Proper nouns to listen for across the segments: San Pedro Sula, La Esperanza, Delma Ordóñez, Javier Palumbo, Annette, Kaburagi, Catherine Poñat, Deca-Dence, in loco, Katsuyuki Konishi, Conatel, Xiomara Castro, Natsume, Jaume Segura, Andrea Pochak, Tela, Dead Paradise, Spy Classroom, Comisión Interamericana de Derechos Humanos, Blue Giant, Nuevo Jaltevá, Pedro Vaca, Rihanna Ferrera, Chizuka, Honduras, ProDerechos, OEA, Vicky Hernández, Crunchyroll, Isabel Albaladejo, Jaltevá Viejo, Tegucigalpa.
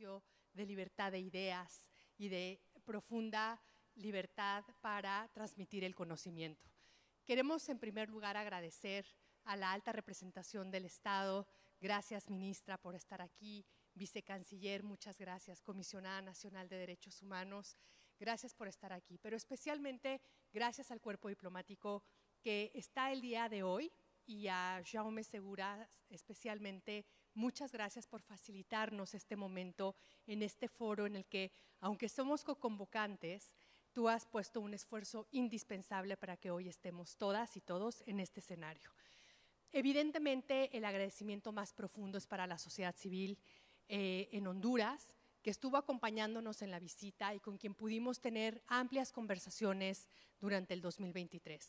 espacio de libertad de ideas y de profunda libertad para transmitir el conocimiento. Queremos en primer lugar agradecer a la alta representación del Estado. Gracias, ministra, por estar aquí. Vicecanciller, muchas gracias. Comisionada Nacional de Derechos Humanos, gracias por estar aquí. Pero especialmente gracias al cuerpo diplomático que está el día de hoy, y a Jaume Segura especialmente, muchas gracias por facilitarnos este momento en este foro en el que, aunque somos co-convocantes, tú has puesto un esfuerzo indispensable para que hoy estemos todas y todos en este escenario. Evidentemente, el agradecimiento más profundo es para la sociedad civil en Honduras, que estuvo acompañándonos en la visita y con quien pudimos tener amplias conversaciones durante el 2023.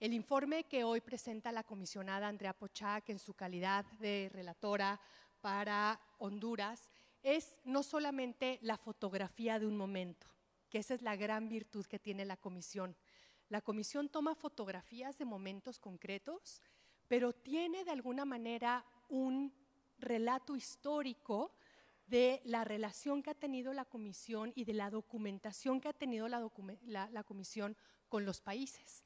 El informe que hoy presenta la comisionada Andrea Pochak en su calidad de relatora para Honduras es no solamente la fotografía de un momento, que esa es la gran virtud que tiene la comisión. La comisión toma fotografías de momentos concretos, pero tiene de alguna manera un relato histórico de la relación que ha tenido la comisión y de la documentación que ha tenido la comisión con los países.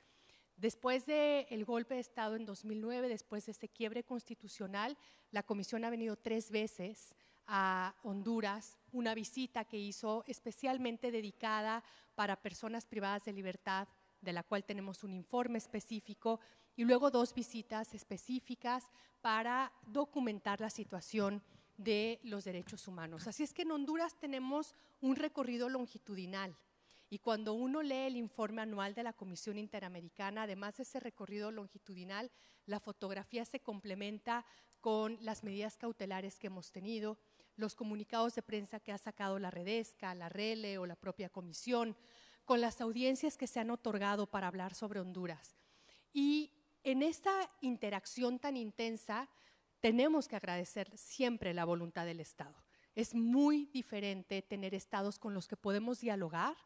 Después del golpe de Estado en 2009, después de este quiebre constitucional, la comisión ha venido 3 veces a Honduras, una visita que hizo especialmente dedicada para personas privadas de libertad, de la cual tenemos un informe específico, y luego 2 visitas específicas para documentar la situación de los derechos humanos. Así es que en Honduras tenemos un recorrido longitudinal. Y cuando uno lee el informe anual de la Comisión Interamericana, además de ese recorrido longitudinal, la fotografía se complementa con las medidas cautelares que hemos tenido, los comunicados de prensa que ha sacado la Redesca, la Rele o la propia comisión, con las audiencias que se han otorgado para hablar sobre Honduras. Y en esta interacción tan intensa, tenemos que agradecer siempre la voluntad del Estado. Es muy diferente tener estados con los que podemos dialogar,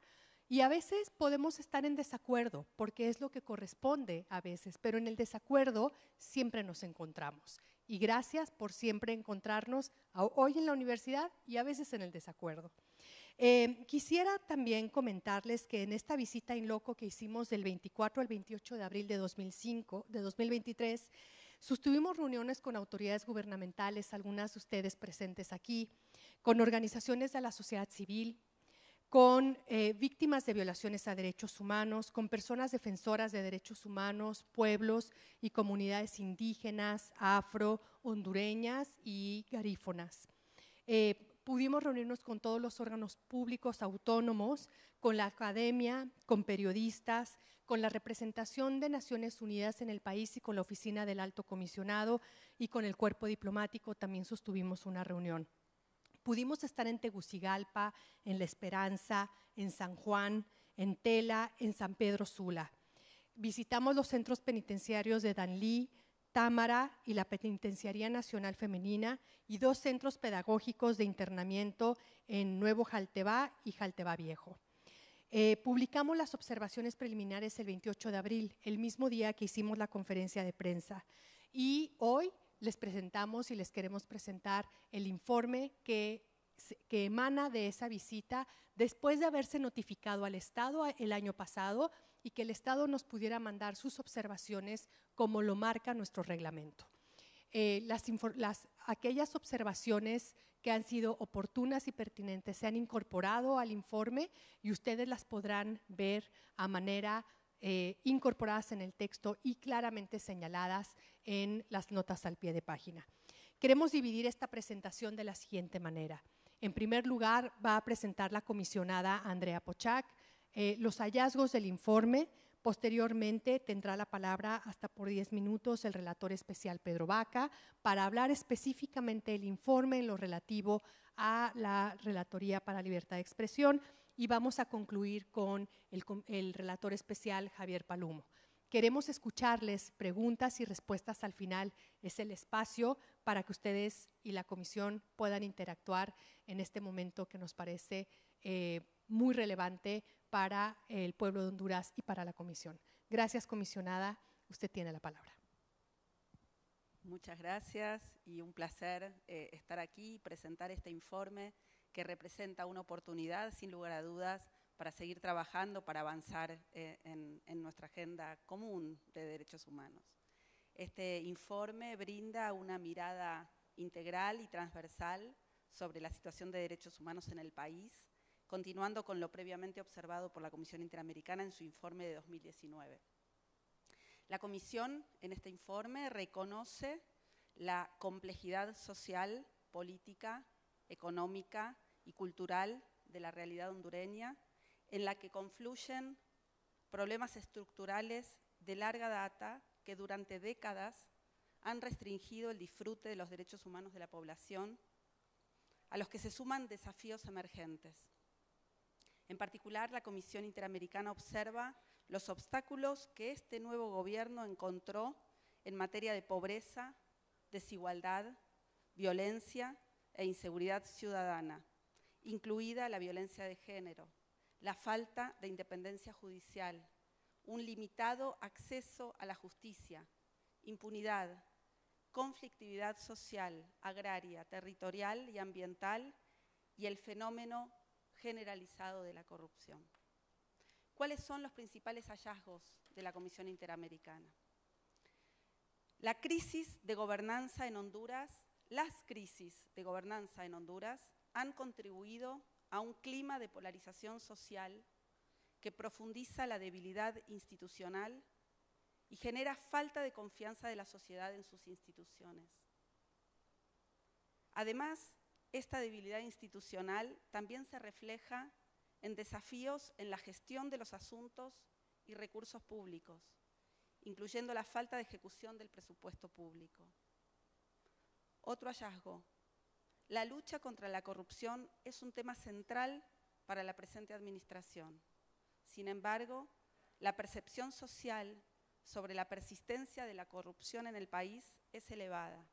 y a veces podemos estar en desacuerdo, porque es lo que corresponde a veces, pero en el desacuerdo siempre nos encontramos. Y gracias por siempre encontrarnos hoy en la universidad y a veces en el desacuerdo. Quisiera también comentarles que en esta visita in loco que hicimos del 24 al 28 de abril de 2023, sostuvimos reuniones con autoridades gubernamentales, algunas de ustedes presentes aquí, con organizaciones de la sociedad civil, con víctimas de violaciones a derechos humanos, con personas defensoras de derechos humanos, pueblos y comunidades indígenas, afro, hondureñas y garífonas. Pudimos reunirnos con todos los órganos públicos autónomos, con la academia, con periodistas, con la representación de Naciones Unidas en el país y con la oficina del Alto Comisionado y con el cuerpo diplomático también sostuvimos una reunión. Pudimos estar en Tegucigalpa, en La Esperanza, en San Juan, en Tela, en San Pedro Sula. Visitamos los centros penitenciarios de Danlí, Támara y la Penitenciaría Nacional Femenina y 2 centros pedagógicos de internamiento en Nuevo Jaltevá y Jaltevá Viejo. Publicamos las observaciones preliminares el 28 de abril, el mismo día que hicimos la conferencia de prensa. Y hoy les presentamos y les queremos presentar el informe que emana de esa visita después de haberse notificado al Estado el año pasado y que el Estado nos pudiera mandar sus observaciones como lo marca nuestro reglamento. Aquellas observaciones que han sido oportunas y pertinentes se han incorporado al informe y ustedes las podrán ver a manera incorporadas en el texto y claramente señaladas en las notas al pie de página. Queremos dividir esta presentación de la siguiente manera. En primer lugar, va a presentar la comisionada Andrea Pochak los hallazgos del informe. Posteriormente, tendrá la palabra hasta por 10 minutos el relator especial Pedro Vaca para hablar específicamente del informe en lo relativo a la Relatoría para Libertad de Expresión. Y vamos a concluir con el relator especial Javier Palumbo. Queremos escucharles preguntas y respuestas al final. Es el espacio para que ustedes y la comisión puedan interactuar en este momento que nos parece muy relevante para el pueblo de Honduras y para la comisión. Gracias, comisionada. Usted tiene la palabra. Muchas gracias y un placer estar aquí y presentar este informe que representa una oportunidad, sin lugar a dudas, para seguir trabajando, para avanzar en nuestra agenda común de derechos humanos. Este informe brinda una mirada integral y transversal sobre la situación de derechos humanos en el país, continuando con lo previamente observado por la Comisión Interamericana en su informe de 2019. La Comisión, en este informe, reconoce la complejidad social, política, económica y cultural de la realidad hondureña, en la que confluyen problemas estructurales de larga data que durante décadas han restringido el disfrute de los derechos humanos de la población, a los que se suman desafíos emergentes. En particular, la Comisión Interamericana observa los obstáculos que este nuevo gobierno encontró en materia de pobreza, desigualdad, violencia e inseguridad ciudadana, incluida la violencia de género, la falta de independencia judicial, un limitado acceso a la justicia, impunidad, conflictividad social, agraria, territorial y ambiental y el fenómeno generalizado de la corrupción. ¿Cuáles son los principales hallazgos de la Comisión Interamericana? La crisis de gobernanza en Honduras, las crisis de gobernanza en Honduras han contribuido a un clima de polarización social que profundiza la debilidad institucional y genera falta de confianza de la sociedad en sus instituciones. Además, esta debilidad institucional también se refleja en desafíos en la gestión de los asuntos y recursos públicos, incluyendo la falta de ejecución del presupuesto público. Otro hallazgo, la lucha contra la corrupción es un tema central para la presente administración. Sin embargo, la percepción social sobre la persistencia de la corrupción en el país es elevada.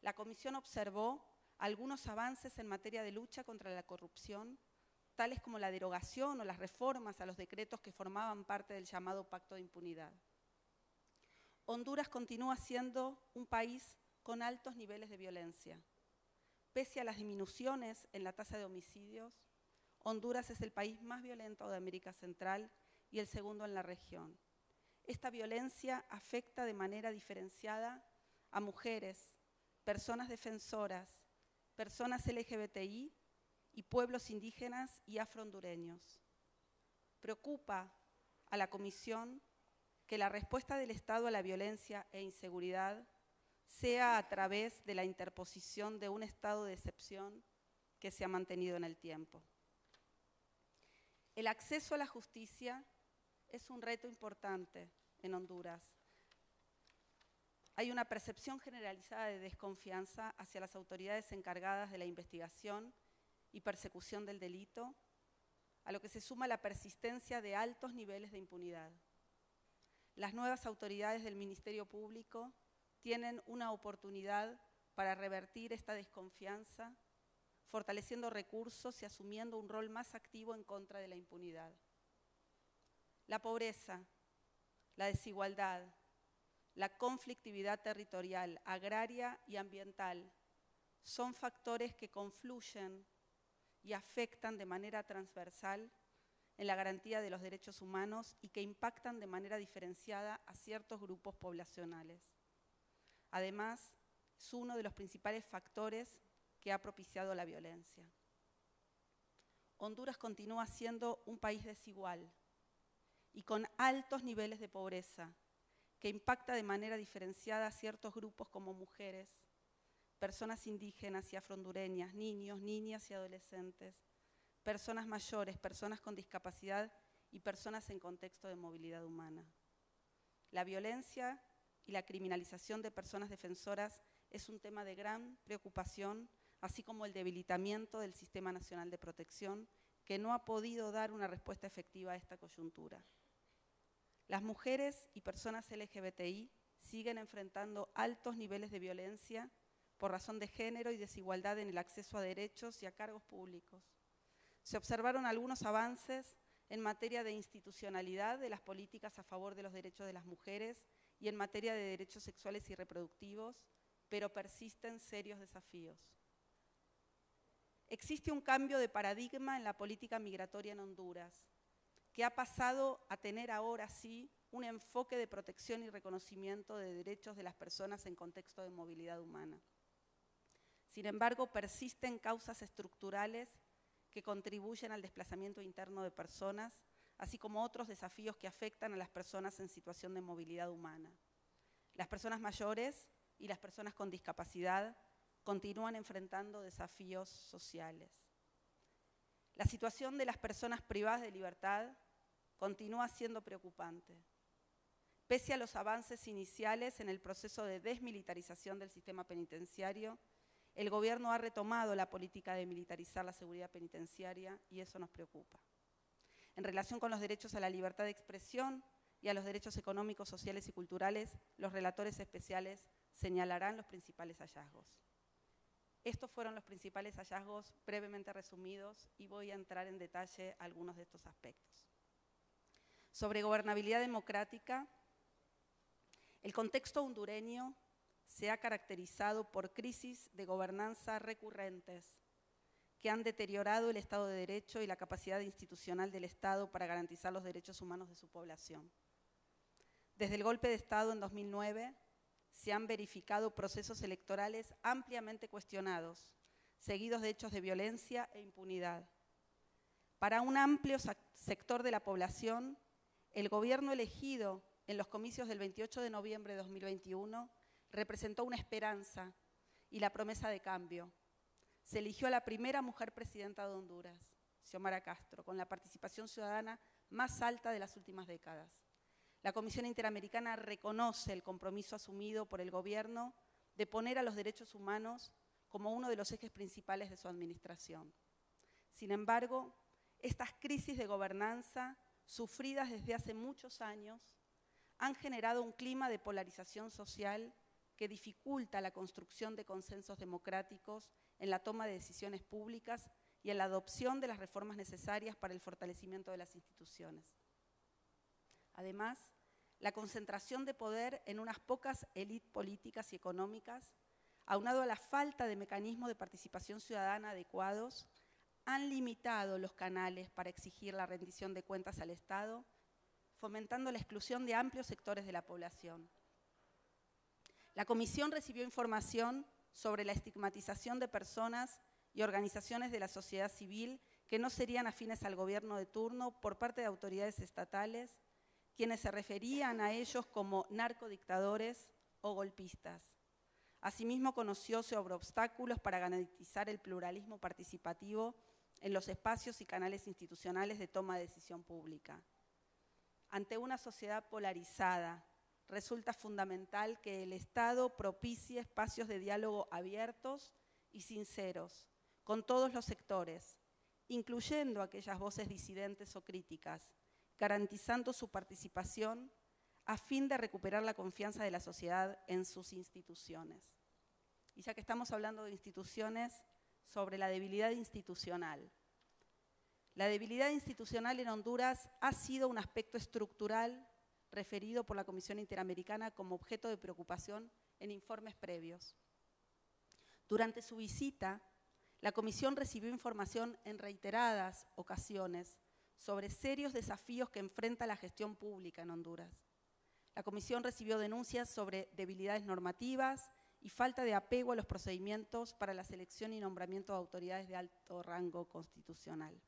La Comisión observó algunos avances en materia de lucha contra la corrupción, tales como la derogación o las reformas a los decretos que formaban parte del llamado Pacto de Impunidad. Honduras continúa siendo un país con altos niveles de violencia. Pese a las disminuciones en la tasa de homicidios, Honduras es el país más violento de América Central y el segundo en la región. Esta violencia afecta de manera diferenciada a mujeres, personas defensoras, personas LGBTI y pueblos indígenas y afrohondureños. Preocupa a la Comisión que la respuesta del Estado a la violencia e inseguridad sea a través de la interposición de un estado de excepción que se ha mantenido en el tiempo. El acceso a la justicia es un reto importante en Honduras. Hay una percepción generalizada de desconfianza hacia las autoridades encargadas de la investigación y persecución del delito, a lo que se suma la persistencia de altos niveles de impunidad. Las nuevas autoridades del Ministerio Público tienen una oportunidad para revertir esta desconfianza, fortaleciendo recursos y asumiendo un rol más activo en contra de la impunidad. La pobreza, la desigualdad, la conflictividad territorial, agraria y ambiental son factores que confluyen y afectan de manera transversal en la garantía de los derechos humanos y que impactan de manera diferenciada a ciertos grupos poblacionales. Además, es uno de los principales factores que ha propiciado la violencia. Honduras continúa siendo un país desigual y con altos niveles de pobreza, que impacta de manera diferenciada a ciertos grupos como mujeres, personas indígenas y afrohondureñas, niños, niñas y adolescentes, personas mayores, personas con discapacidad y personas en contexto de movilidad humana. La violencia y la criminalización de personas defensoras es un tema de gran preocupación, así como el debilitamiento del Sistema Nacional de Protección, que no ha podido dar una respuesta efectiva a esta coyuntura. Las mujeres y personas LGBTI siguen enfrentando altos niveles de violencia por razón de género y desigualdad en el acceso a derechos y a cargos públicos. Se observaron algunos avances en materia de institucionalidad de las políticas a favor de los derechos de las mujeres y en materia de derechos sexuales y reproductivos, pero persisten serios desafíos. existe un cambio de paradigma en la política migratoria en Honduras, que ha pasado a tener ahora sí un enfoque de protección y reconocimiento de derechos de las personas en contexto de movilidad humana. Sin embargo, persisten causas estructurales que contribuyen al desplazamiento interno de personas, así como otros desafíos que afectan a las personas en situación de movilidad humana. Las personas mayores y las personas con discapacidad continúan enfrentando desafíos sociales. La situación de las personas privadas de libertad continúa siendo preocupante, pese a los avances iniciales en el proceso de desmilitarización del sistema penitenciario. El gobierno ha retomado la política de militarizar la seguridad penitenciaria y eso nos preocupa. En relación con los derechos a la libertad de expresión y a los derechos económicos, sociales y culturales, los relatores especiales señalarán los principales hallazgos. Estos fueron los principales hallazgos brevemente resumidos y voy a entrar en detalle a algunos de estos aspectos. Sobre gobernabilidad democrática, el contexto hondureño se ha caracterizado por crisis de gobernanza recurrentes que han deteriorado el Estado de Derecho y la capacidad institucional del Estado para garantizar los derechos humanos de su población. Desde el golpe de Estado en 2009 se han verificado procesos electorales ampliamente cuestionados, seguidos de hechos de violencia e impunidad. Para un amplio sector de la población, el gobierno elegido en los comicios del 28 de noviembre de 2021 representó una esperanza y la promesa de cambio. Se eligió a la primera mujer presidenta de Honduras, Xiomara Castro, con la participación ciudadana más alta de las últimas décadas. La Comisión Interamericana reconoce el compromiso asumido por el gobierno de poner a los derechos humanos como uno de los ejes principales de su administración. Sin embargo, estas crisis de gobernanza, sufridas desde hace muchos años, han generado un clima de polarización social que dificulta la construcción de consensos democráticos en la toma de decisiones públicas y en la adopción de las reformas necesarias para el fortalecimiento de las instituciones. Además, la concentración de poder en unas pocas élites políticas y económicas, aunado a la falta de mecanismos de participación ciudadana adecuados, han limitado los canales para exigir la rendición de cuentas al Estado, fomentando la exclusión de amplios sectores de la población. La Comisión recibió información sobre la estigmatización de personas y organizaciones de la sociedad civil que no serían afines al gobierno de turno por parte de autoridades estatales, quienes se referían a ellos como narcodictadores o golpistas. Asimismo, conoció sobre obstáculos para garantizar el pluralismo participativo en los espacios y canales institucionales de toma de decisión pública. Ante una sociedad polarizada, resulta fundamental que el Estado propicie espacios de diálogo abiertos y sinceros con todos los sectores, incluyendo aquellas voces disidentes o críticas, garantizando su participación a fin de recuperar la confianza de la sociedad en sus instituciones. Y ya que estamos hablando de instituciones, sobre la debilidad institucional. La debilidad institucional en Honduras ha sido un aspecto estructural referido por la Comisión Interamericana como objeto de preocupación en informes previos. Durante su visita, la Comisión recibió información en reiteradas ocasiones sobre serios desafíos que enfrenta la gestión pública en Honduras. La Comisión recibió denuncias sobre debilidades normativas y falta de apego a los procedimientos para la selección y nombramiento de autoridades de alto rango constitucional.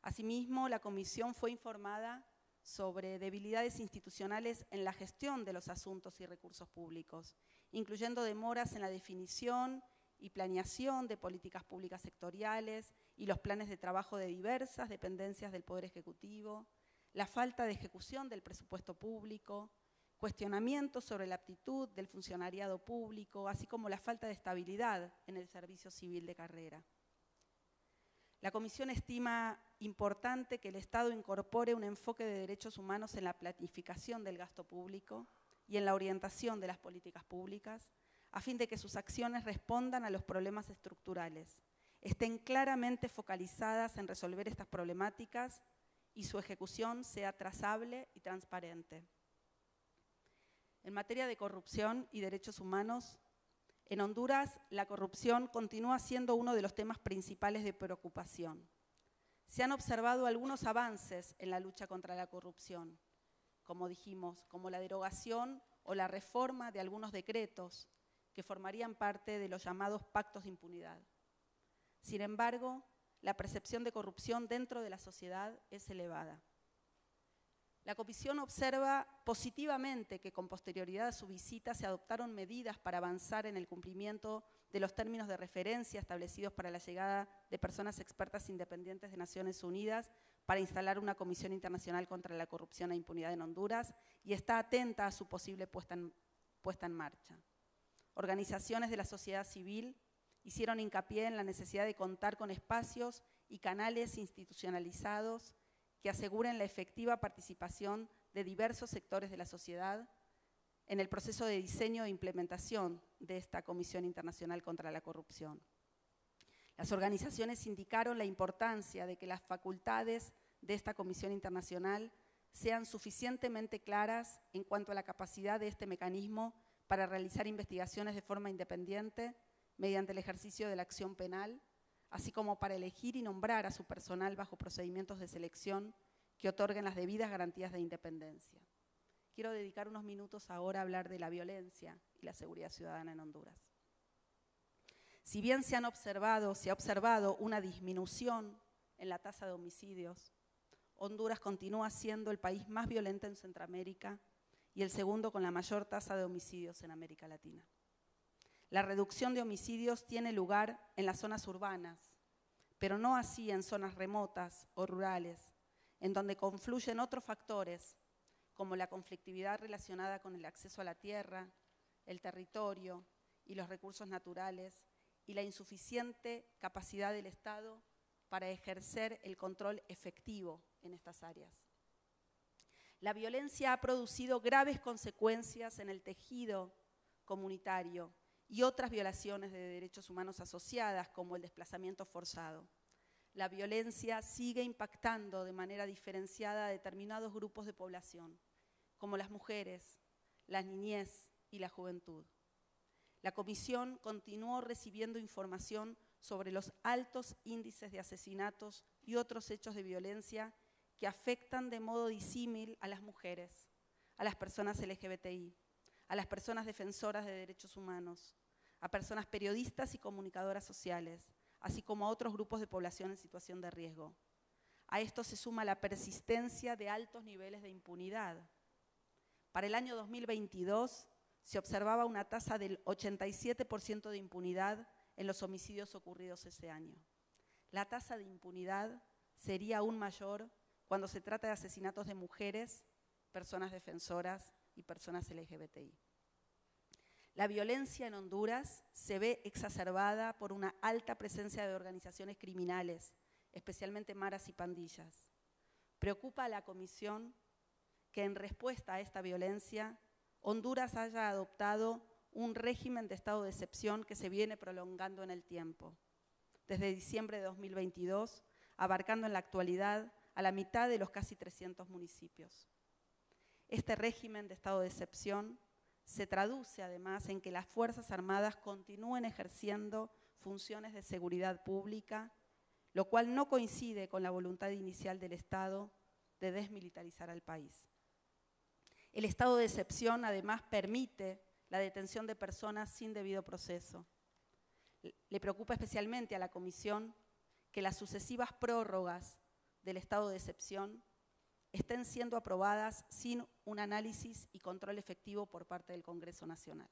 Asimismo, la Comisión fue informada sobre debilidades institucionales en la gestión de los asuntos y recursos públicos, incluyendo demoras en la definición y planeación de políticas públicas sectoriales y los planes de trabajo de diversas dependencias del Poder Ejecutivo, la falta de ejecución del presupuesto público, cuestionamientos sobre la aptitud del funcionariado público, así como la falta de estabilidad en el servicio civil de carrera. La Comisión estima importante que el Estado incorpore un enfoque de derechos humanos en la planificación del gasto público y en la orientación de las políticas públicas, a fin de que sus acciones respondan a los problemas estructurales, estén claramente focalizadas en resolver estas problemáticas y su ejecución sea trazable y transparente. En materia de corrupción y derechos humanos, En Honduras, la corrupción continúa siendo uno de los temas principales de preocupación. Se han observado algunos avances en la lucha contra la corrupción, como dijimos, como la derogación o la reforma de algunos decretos que formarían parte de los llamados pactos de impunidad. Sin embargo, la percepción de corrupción dentro de la sociedad es elevada. La Comisión observa positivamente que con posterioridad a su visita se adoptaron medidas para avanzar en el cumplimiento de los términos de referencia establecidos para la llegada de personas expertas independientes de Naciones Unidas para instalar una Comisión Internacional contra la Corrupción e Impunidad en Honduras y está atenta a su posible puesta en marcha. Organizaciones de la sociedad civil hicieron hincapié en la necesidad de contar con espacios y canales institucionalizados que aseguren la efectiva participación de diversos sectores de la sociedad en el proceso de diseño e implementación de esta Comisión Internacional contra la Corrupción. Las organizaciones indicaron la importancia de que las facultades de esta Comisión Internacional sean suficientemente claras en cuanto a la capacidad de este mecanismo para realizar investigaciones de forma independiente mediante el ejercicio de la acción penal, así como para elegir y nombrar a su personal bajo procedimientos de selección que otorguen las debidas garantías de independencia. Quiero dedicar unos minutos ahora a hablar de la violencia y la seguridad ciudadana en Honduras. Si bien se ha observado una disminución en la tasa de homicidios, Honduras continúa siendo el país más violento en Centroamérica y el segundo con la mayor tasa de homicidios en América Latina. La reducción de homicidios tiene lugar en las zonas urbanas, pero no así en zonas remotas o rurales, en donde confluyen otros factores, como la conflictividad relacionada con el acceso a la tierra, el territorio y los recursos naturales, y la insuficiente capacidad del Estado para ejercer el control efectivo en estas áreas. La violencia ha producido graves consecuencias en el tejido comunitario y otras violaciones de derechos humanos asociadas, como el desplazamiento forzado. La violencia sigue impactando de manera diferenciada a determinados grupos de población, como las mujeres, la niñez y la juventud. La Comisión continuó recibiendo información sobre los altos índices de asesinatos y otros hechos de violencia que afectan de modo disímil a las mujeres, a las personas LGBTI, a las personas defensoras de derechos humanos, a personas periodistas y comunicadoras sociales, así como a otros grupos de población en situación de riesgo. A esto se suma la persistencia de altos niveles de impunidad. Para el año 2022 se observaba una tasa del 87% de impunidad en los homicidios ocurridos ese año. La tasa de impunidad sería aún mayor cuando se trata de asesinatos de mujeres, personas defensoras y personas LGBTI. La violencia en Honduras se ve exacerbada por una alta presencia de organizaciones criminales, especialmente maras y pandillas. Preocupa a la Comisión que en respuesta a esta violencia, Honduras haya adoptado un régimen de estado de excepción que se viene prolongando en el tiempo, desde diciembre de 2022, abarcando en la actualidad a la mitad de los casi 300 municipios. Este régimen de estado de excepción se traduce además en que las Fuerzas Armadas continúen ejerciendo funciones de seguridad pública, lo cual no coincide con la voluntad inicial del Estado de desmilitarizar al país. El estado de excepción además permite la detención de personas sin debido proceso. Le preocupa especialmente a la Comisión que las sucesivas prórrogas del estado de excepción estén siendo aprobadas sin un análisis y control efectivo por parte del Congreso Nacional.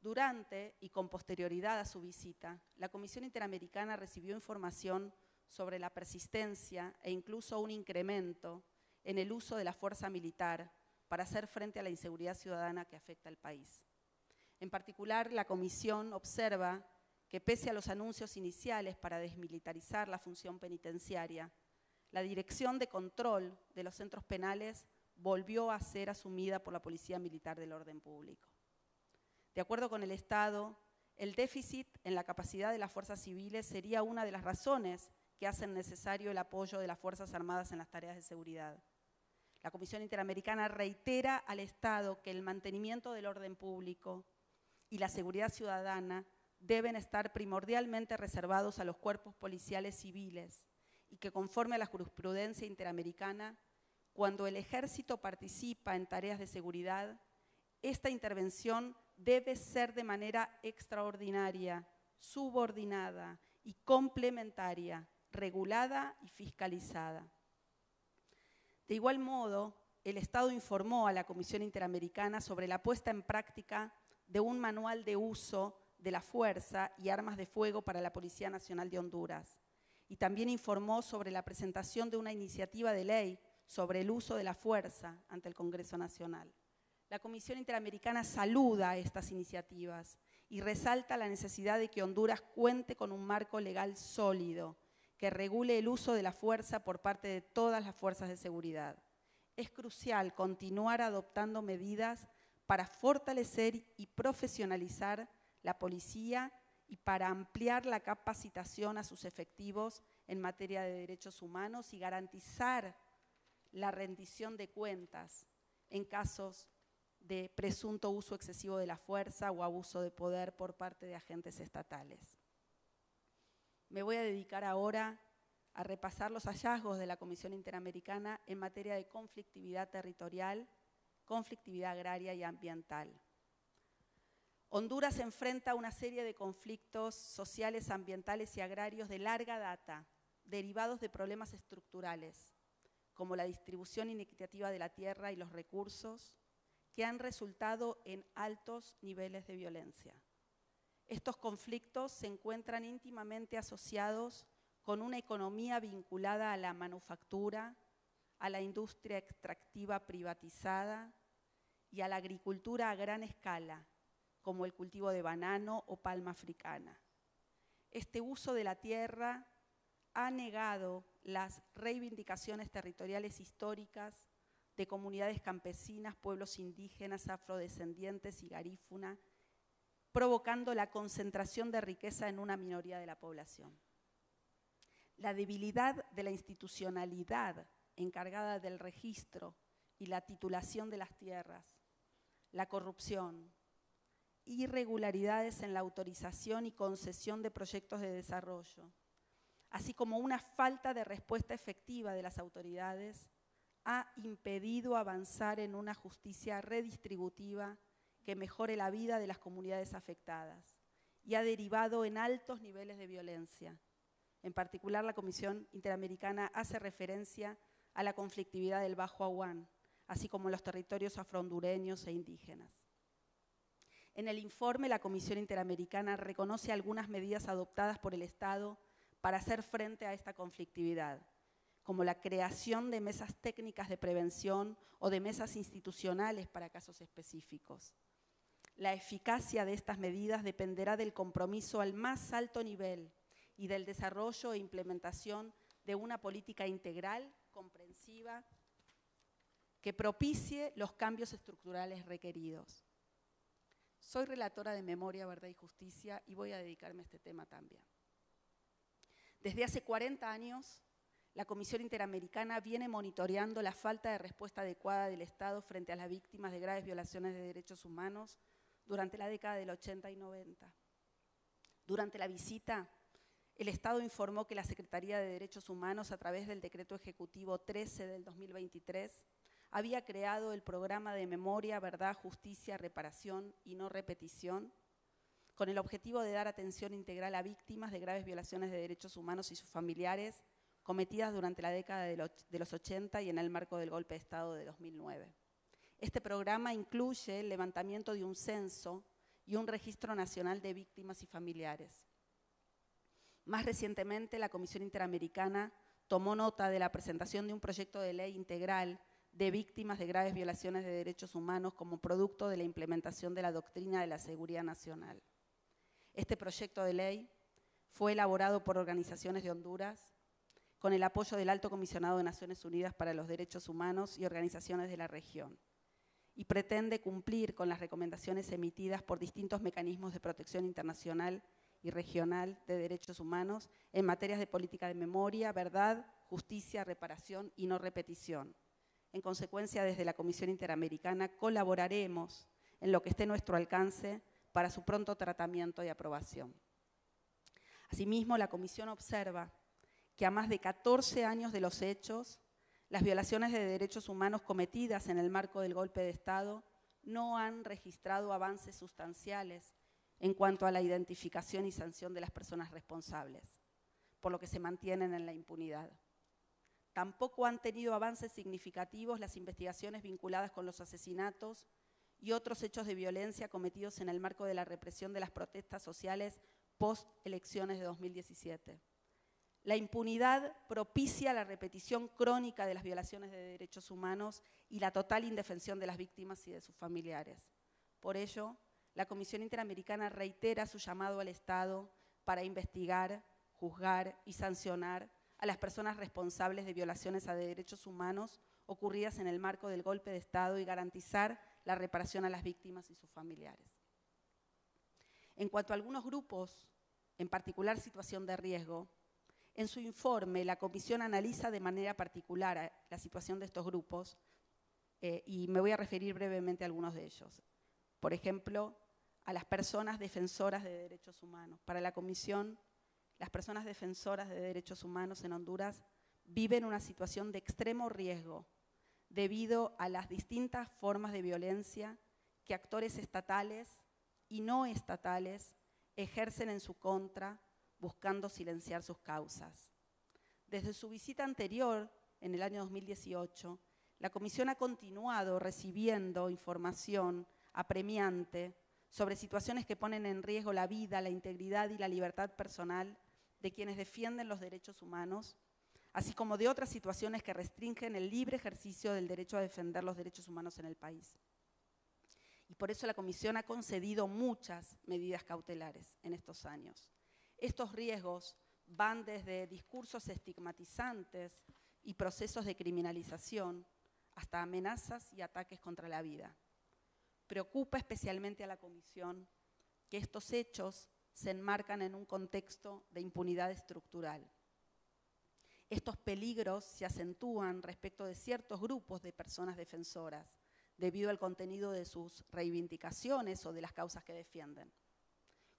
Durante y con posterioridad a su visita, la Comisión Interamericana recibió información sobre la persistencia e incluso un incremento en el uso de la fuerza militar para hacer frente a la inseguridad ciudadana que afecta al país. En particular, la Comisión observa que pese a los anuncios iniciales para desmilitarizar la función penitenciaria, la dirección de control de los centros penales volvió a ser asumida por la Policía Militar del Orden Público. De acuerdo con el Estado, el déficit en la capacidad de las fuerzas civiles sería una de las razones que hacen necesario el apoyo de las Fuerzas Armadas en las tareas de seguridad. La Comisión Interamericana reitera al Estado que el mantenimiento del orden público y la seguridad ciudadana deben estar primordialmente reservados a los cuerpos policiales civiles y que, conforme a la jurisprudencia interamericana, cuando el Ejército participa en tareas de seguridad, esta intervención debe ser de manera extraordinaria, subordinada y complementaria, regulada y fiscalizada. De igual modo, el Estado informó a la Comisión Interamericana sobre la puesta en práctica de un manual de uso de la fuerza y armas de fuego para la Policía Nacional de Honduras, y también informó sobre la presentación de una iniciativa de ley sobre el uso de la fuerza ante el Congreso Nacional. La Comisión Interamericana saluda estas iniciativas y resalta la necesidad de que Honduras cuente con un marco legal sólido que regule el uso de la fuerza por parte de todas las fuerzas de seguridad. Es crucial continuar adoptando medidas para fortalecer y profesionalizar la policía y para ampliar la capacitación a sus efectivos en materia de derechos humanos y garantizar la rendición de cuentas en casos de presunto uso excesivo de la fuerza o abuso de poder por parte de agentes estatales. Me voy a dedicar ahora a repasar los hallazgos de la Comisión Interamericana en materia de conflictividad territorial, conflictividad agraria y ambiental. Honduras enfrenta una serie de conflictos sociales, ambientales y agrarios de larga data, derivados de problemas estructurales, como la distribución inequitativa de la tierra y los recursos, que han resultado en altos niveles de violencia. Estos conflictos se encuentran íntimamente asociados con una economía vinculada a la manufactura, a la industria extractiva privatizada y a la agricultura a gran escala, como el cultivo de banano o palma africana. Este uso de la tierra ha negado las reivindicaciones territoriales históricas de comunidades campesinas, pueblos indígenas, afrodescendientes y garífuna, provocando la concentración de riqueza en una minoría de la población. La debilidad de la institucionalidad encargada del registro y la titulación de las tierras, la corrupción, irregularidades en la autorización y concesión de proyectos de desarrollo, así como una falta de respuesta efectiva de las autoridades, ha impedido avanzar en una justicia redistributiva que mejore la vida de las comunidades afectadas y ha derivado en altos niveles de violencia. En particular, la Comisión Interamericana hace referencia a la conflictividad del Bajo Aguán, así como los territorios afrohondureños e indígenas. En el informe, la Comisión Interamericana reconoce algunas medidas adoptadas por el Estado para hacer frente a esta conflictividad, como la creación de mesas técnicas de prevención o de mesas institucionales para casos específicos. La eficacia de estas medidas dependerá del compromiso al más alto nivel y del desarrollo e implementación de una política integral, comprensiva, que propicie los cambios estructurales requeridos. Soy relatora de Memoria, Verdad y Justicia y voy a dedicarme a este tema también. Desde hace 40 años, la Comisión Interamericana viene monitoreando la falta de respuesta adecuada del Estado frente a las víctimas de graves violaciones de derechos humanos durante la década del 80 y 90. Durante la visita, el Estado informó que la Secretaría de Derechos Humanos, a través del Decreto Ejecutivo 13 del 2023, había creado el programa de Memoria, Verdad, Justicia, Reparación y No Repetición, con el objetivo de dar atención integral a víctimas de graves violaciones de derechos humanos y sus familiares cometidas durante la década de los 80 y en el marco del golpe de Estado de 2009. Este programa incluye el levantamiento de un censo y un registro nacional de víctimas y familiares. Más recientemente, la Comisión Interamericana tomó nota de la presentación de un proyecto de ley integral de víctimas de graves violaciones de derechos humanos como producto de la implementación de la doctrina de la seguridad nacional. Este proyecto de ley fue elaborado por organizaciones de Honduras, con el apoyo del Alto Comisionado de Naciones Unidas para los Derechos Humanos y organizaciones de la región, y pretende cumplir con las recomendaciones emitidas por distintos mecanismos de protección internacional y regional de derechos humanos en materias de política de memoria, verdad, justicia, reparación y no repetición. En consecuencia, desde la Comisión Interamericana colaboraremos en lo que esté a nuestro alcance para su pronto tratamiento y aprobación. Asimismo, la Comisión observa que a más de 14 años de los hechos, las violaciones de derechos humanos cometidas en el marco del golpe de Estado no han registrado avances sustanciales en cuanto a la identificación y sanción de las personas responsables, por lo que se mantienen en la impunidad. Tampoco han tenido avances significativos las investigaciones vinculadas con los asesinatos y otros hechos de violencia cometidos en el marco de la represión de las protestas sociales post-elecciones de 2017. La impunidad propicia la repetición crónica de las violaciones de derechos humanos y la total indefensión de las víctimas y de sus familiares. Por ello, la Comisión Interamericana reitera su llamado al Estado para investigar, juzgar y sancionar a las personas responsables de violaciones a derechos humanos ocurridas en el marco del golpe de Estado y garantizar la reparación a las víctimas y sus familiares. En cuanto a algunos grupos, en particular situación de riesgo, en su informe la Comisión analiza de manera particular la situación de estos grupos y me voy a referir brevemente a algunos de ellos. Por ejemplo, a las personas defensoras de derechos humanos. Para la Comisión, las personas defensoras de derechos humanos en Honduras viven una situación de extremo riesgo debido a las distintas formas de violencia que actores estatales y no estatales ejercen en su contra buscando silenciar sus causas. Desde su visita anterior, en el año 2018, la Comisión ha continuado recibiendo información apremiante sobre situaciones que ponen en riesgo la vida, la integridad y la libertad personal de quienes defienden los derechos humanos, así como de otras situaciones que restringen el libre ejercicio del derecho a defender los derechos humanos en el país. Y por eso la Comisión ha concedido muchas medidas cautelares en estos años. Estos riesgos van desde discursos estigmatizantes y procesos de criminalización hasta amenazas y ataques contra la vida. Preocupa especialmente a la Comisión que estos hechos se enmarcan en un contexto de impunidad estructural. Estos peligros se acentúan respecto de ciertos grupos de personas defensoras, debido al contenido de sus reivindicaciones o de las causas que defienden.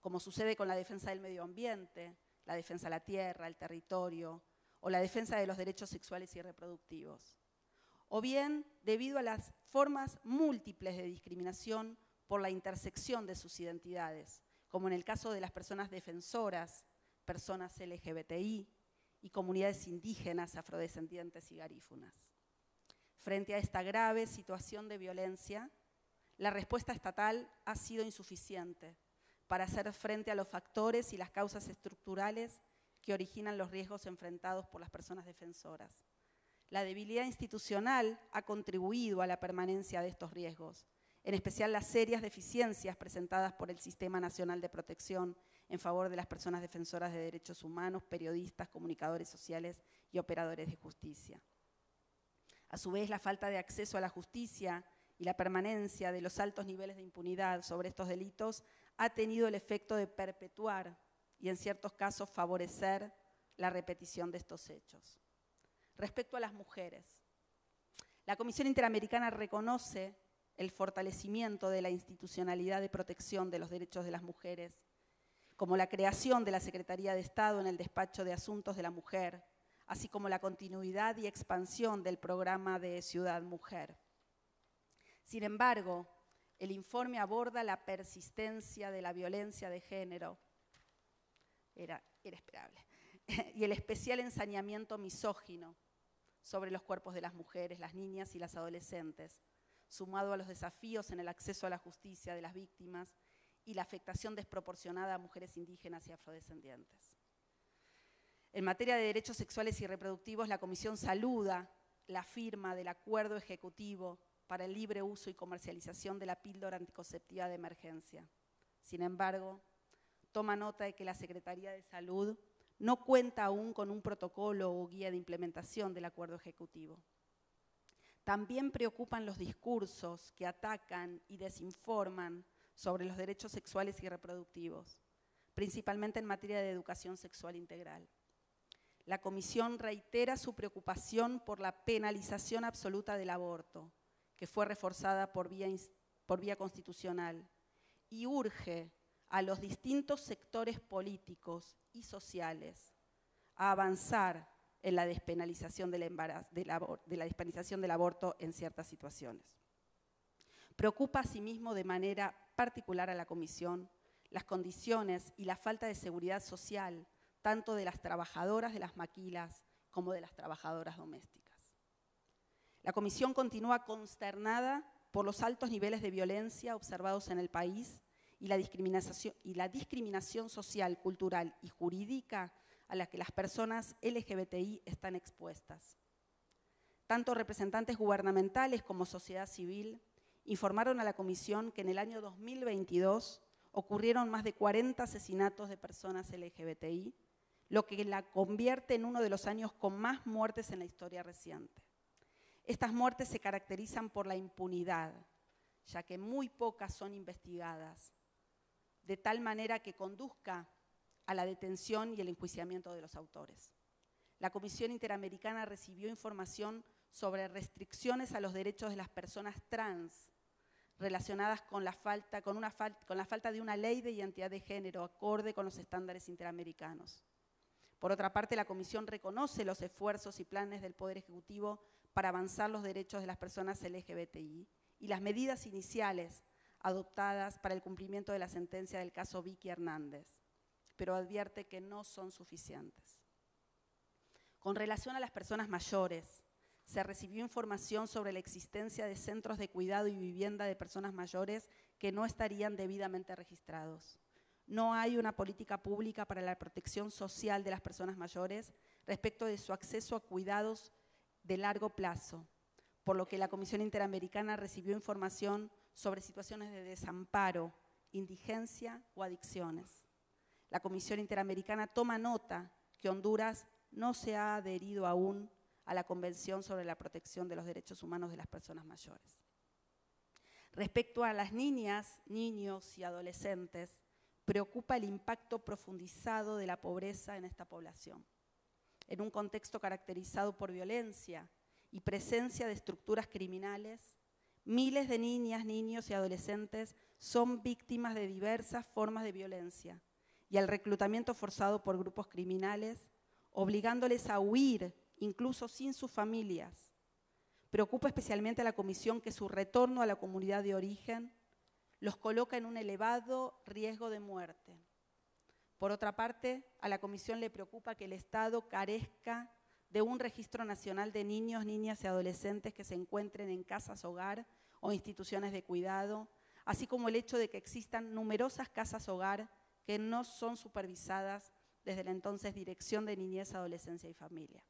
Como sucede con la defensa del medio ambiente, la defensa de la tierra, el territorio, o la defensa de los derechos sexuales y reproductivos. O bien, debido a las formas múltiples de discriminación por la intersección de sus identidades, como en el caso de las personas defensoras, personas LGBTI, y comunidades indígenas, afrodescendientes y garífunas. Frente a esta grave situación de violencia, la respuesta estatal ha sido insuficiente para hacer frente a los factores y las causas estructurales que originan los riesgos enfrentados por las personas defensoras. La debilidad institucional ha contribuido a la permanencia de estos riesgos, en especial las serias deficiencias presentadas por el Sistema Nacional de Protección en favor de las personas defensoras de derechos humanos, periodistas, comunicadores sociales y operadores de justicia. A su vez, la falta de acceso a la justicia y la permanencia de los altos niveles de impunidad sobre estos delitos ha tenido el efecto de perpetuar y, en ciertos casos, favorecer la repetición de estos hechos. Respecto a las mujeres, la Comisión Interamericana reconoce el fortalecimiento de la institucionalidad de protección de los derechos de las mujeres, como la creación de la Secretaría de Estado en el despacho de asuntos de la mujer, así como la continuidad y expansión del programa de Ciudad Mujer. Sin embargo, el informe aborda la persistencia de la violencia de género, era esperable, y el especial ensañamiento misógino sobre los cuerpos de las mujeres, las niñas y las adolescentes, sumado a los desafíos en el acceso a la justicia de las víctimas y la afectación desproporcionada a mujeres indígenas y afrodescendientes. En materia de derechos sexuales y reproductivos, la Comisión saluda la firma del Acuerdo Ejecutivo para el libre uso y comercialización de la píldora anticonceptiva de emergencia. Sin embargo, toma nota de que la Secretaría de Salud no cuenta aún con un protocolo o guía de implementación del Acuerdo Ejecutivo. También preocupan los discursos que atacan y desinforman sobre los derechos sexuales y reproductivos, principalmente en materia de educación sexual integral. La Comisión reitera su preocupación por la penalización absoluta del aborto, que fue reforzada por vía constitucional, y urge a los distintos sectores políticos y sociales a avanzar en la despenalización del embarazo, de la despenalización del aborto en ciertas situaciones. Preocupa asimismo de manera particular a la Comisión las condiciones y la falta de seguridad social tanto de las trabajadoras de las maquilas como de las trabajadoras domésticas. La Comisión continúa consternada por los altos niveles de violencia observados en el país y la discriminación social, cultural y jurídica a la que las personas LGBTI están expuestas. Tanto representantes gubernamentales como sociedad civil informaron a la Comisión que en el año 2022 ocurrieron más de 40 asesinatos de personas LGBTI, lo que la convierte en uno de los años con más muertes en la historia reciente. Estas muertes se caracterizan por la impunidad, ya que muy pocas son investigadas, de tal manera que conduzca a la detención y el enjuiciamiento de los autores. La Comisión Interamericana recibió información sobre restricciones a los derechos de las personas trans relacionadas con la falta de una ley de identidad de género acorde con los estándares interamericanos. Por otra parte, la Comisión reconoce los esfuerzos y planes del Poder Ejecutivo para avanzar los derechos de las personas LGBTI y las medidas iniciales adoptadas para el cumplimiento de la sentencia del caso Vicky Hernández, pero advierte que no son suficientes. Con relación a las personas mayores, se recibió información sobre la existencia de centros de cuidado y vivienda de personas mayores que no estarían debidamente registrados. No hay una política pública para la protección social de las personas mayores respecto de su acceso a cuidados de largo plazo, por lo que la Comisión Interamericana recibió información sobre situaciones de desamparo, indigencia o adicciones. La Comisión Interamericana toma nota que Honduras no se ha adherido aún a la Convención sobre la Protección de los Derechos Humanos de las Personas Mayores. Respecto a las niñas, niños y adolescentes, preocupa el impacto profundizado de la pobreza en esta población, en un contexto caracterizado por violencia y presencia de estructuras criminales. Miles de niñas, niños y adolescentes son víctimas de diversas formas de violencia y el reclutamiento forzado por grupos criminales, obligándoles a huir incluso sin sus familias. Preocupa especialmente a la Comisión que su retorno a la comunidad de origen los coloca en un elevado riesgo de muerte. Por otra parte, a la Comisión le preocupa que el Estado carezca de un registro nacional de niños, niñas y adolescentes que se encuentren en casas hogar o instituciones de cuidado, así como el hecho de que existan numerosas casas hogar que no son supervisadas desde la entonces Dirección de Niñez, Adolescencia y Familia.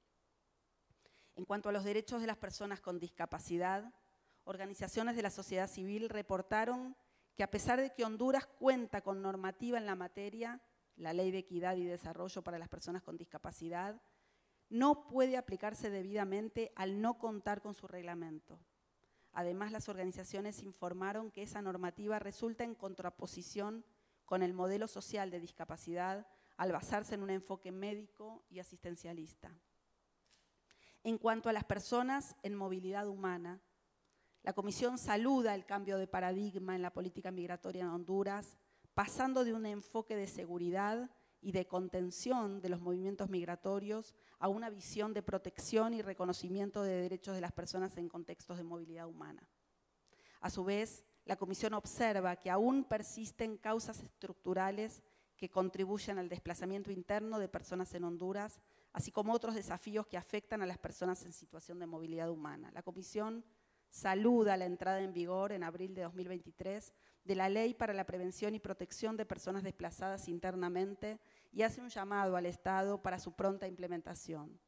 En cuanto a los derechos de las personas con discapacidad, organizaciones de la sociedad civil reportaron que a pesar de que Honduras cuenta con normativa en la materia, la Ley de Equidad y Desarrollo para las Personas con Discapacidad, no puede aplicarse debidamente al no contar con su reglamento. Además, las organizaciones informaron que esa normativa resulta en contraposición con el modelo social de discapacidad al basarse en un enfoque médico y asistencialista. En cuanto a las personas en movilidad humana, la Comisión saluda el cambio de paradigma en la política migratoria en Honduras, pasando de un enfoque de seguridad y de contención de los movimientos migratorios a una visión de protección y reconocimiento de derechos de las personas en contextos de movilidad humana. A su vez, la Comisión observa que aún persisten causas estructurales que contribuyen al desplazamiento interno de personas en Honduras, así como otros desafíos que afectan a las personas en situación de movilidad humana. La Comisión saluda la entrada en vigor en abril de 2023 de la Ley para la Prevención y Protección de Personas Desplazadas Internamente y hace un llamado al Estado para su pronta implementación.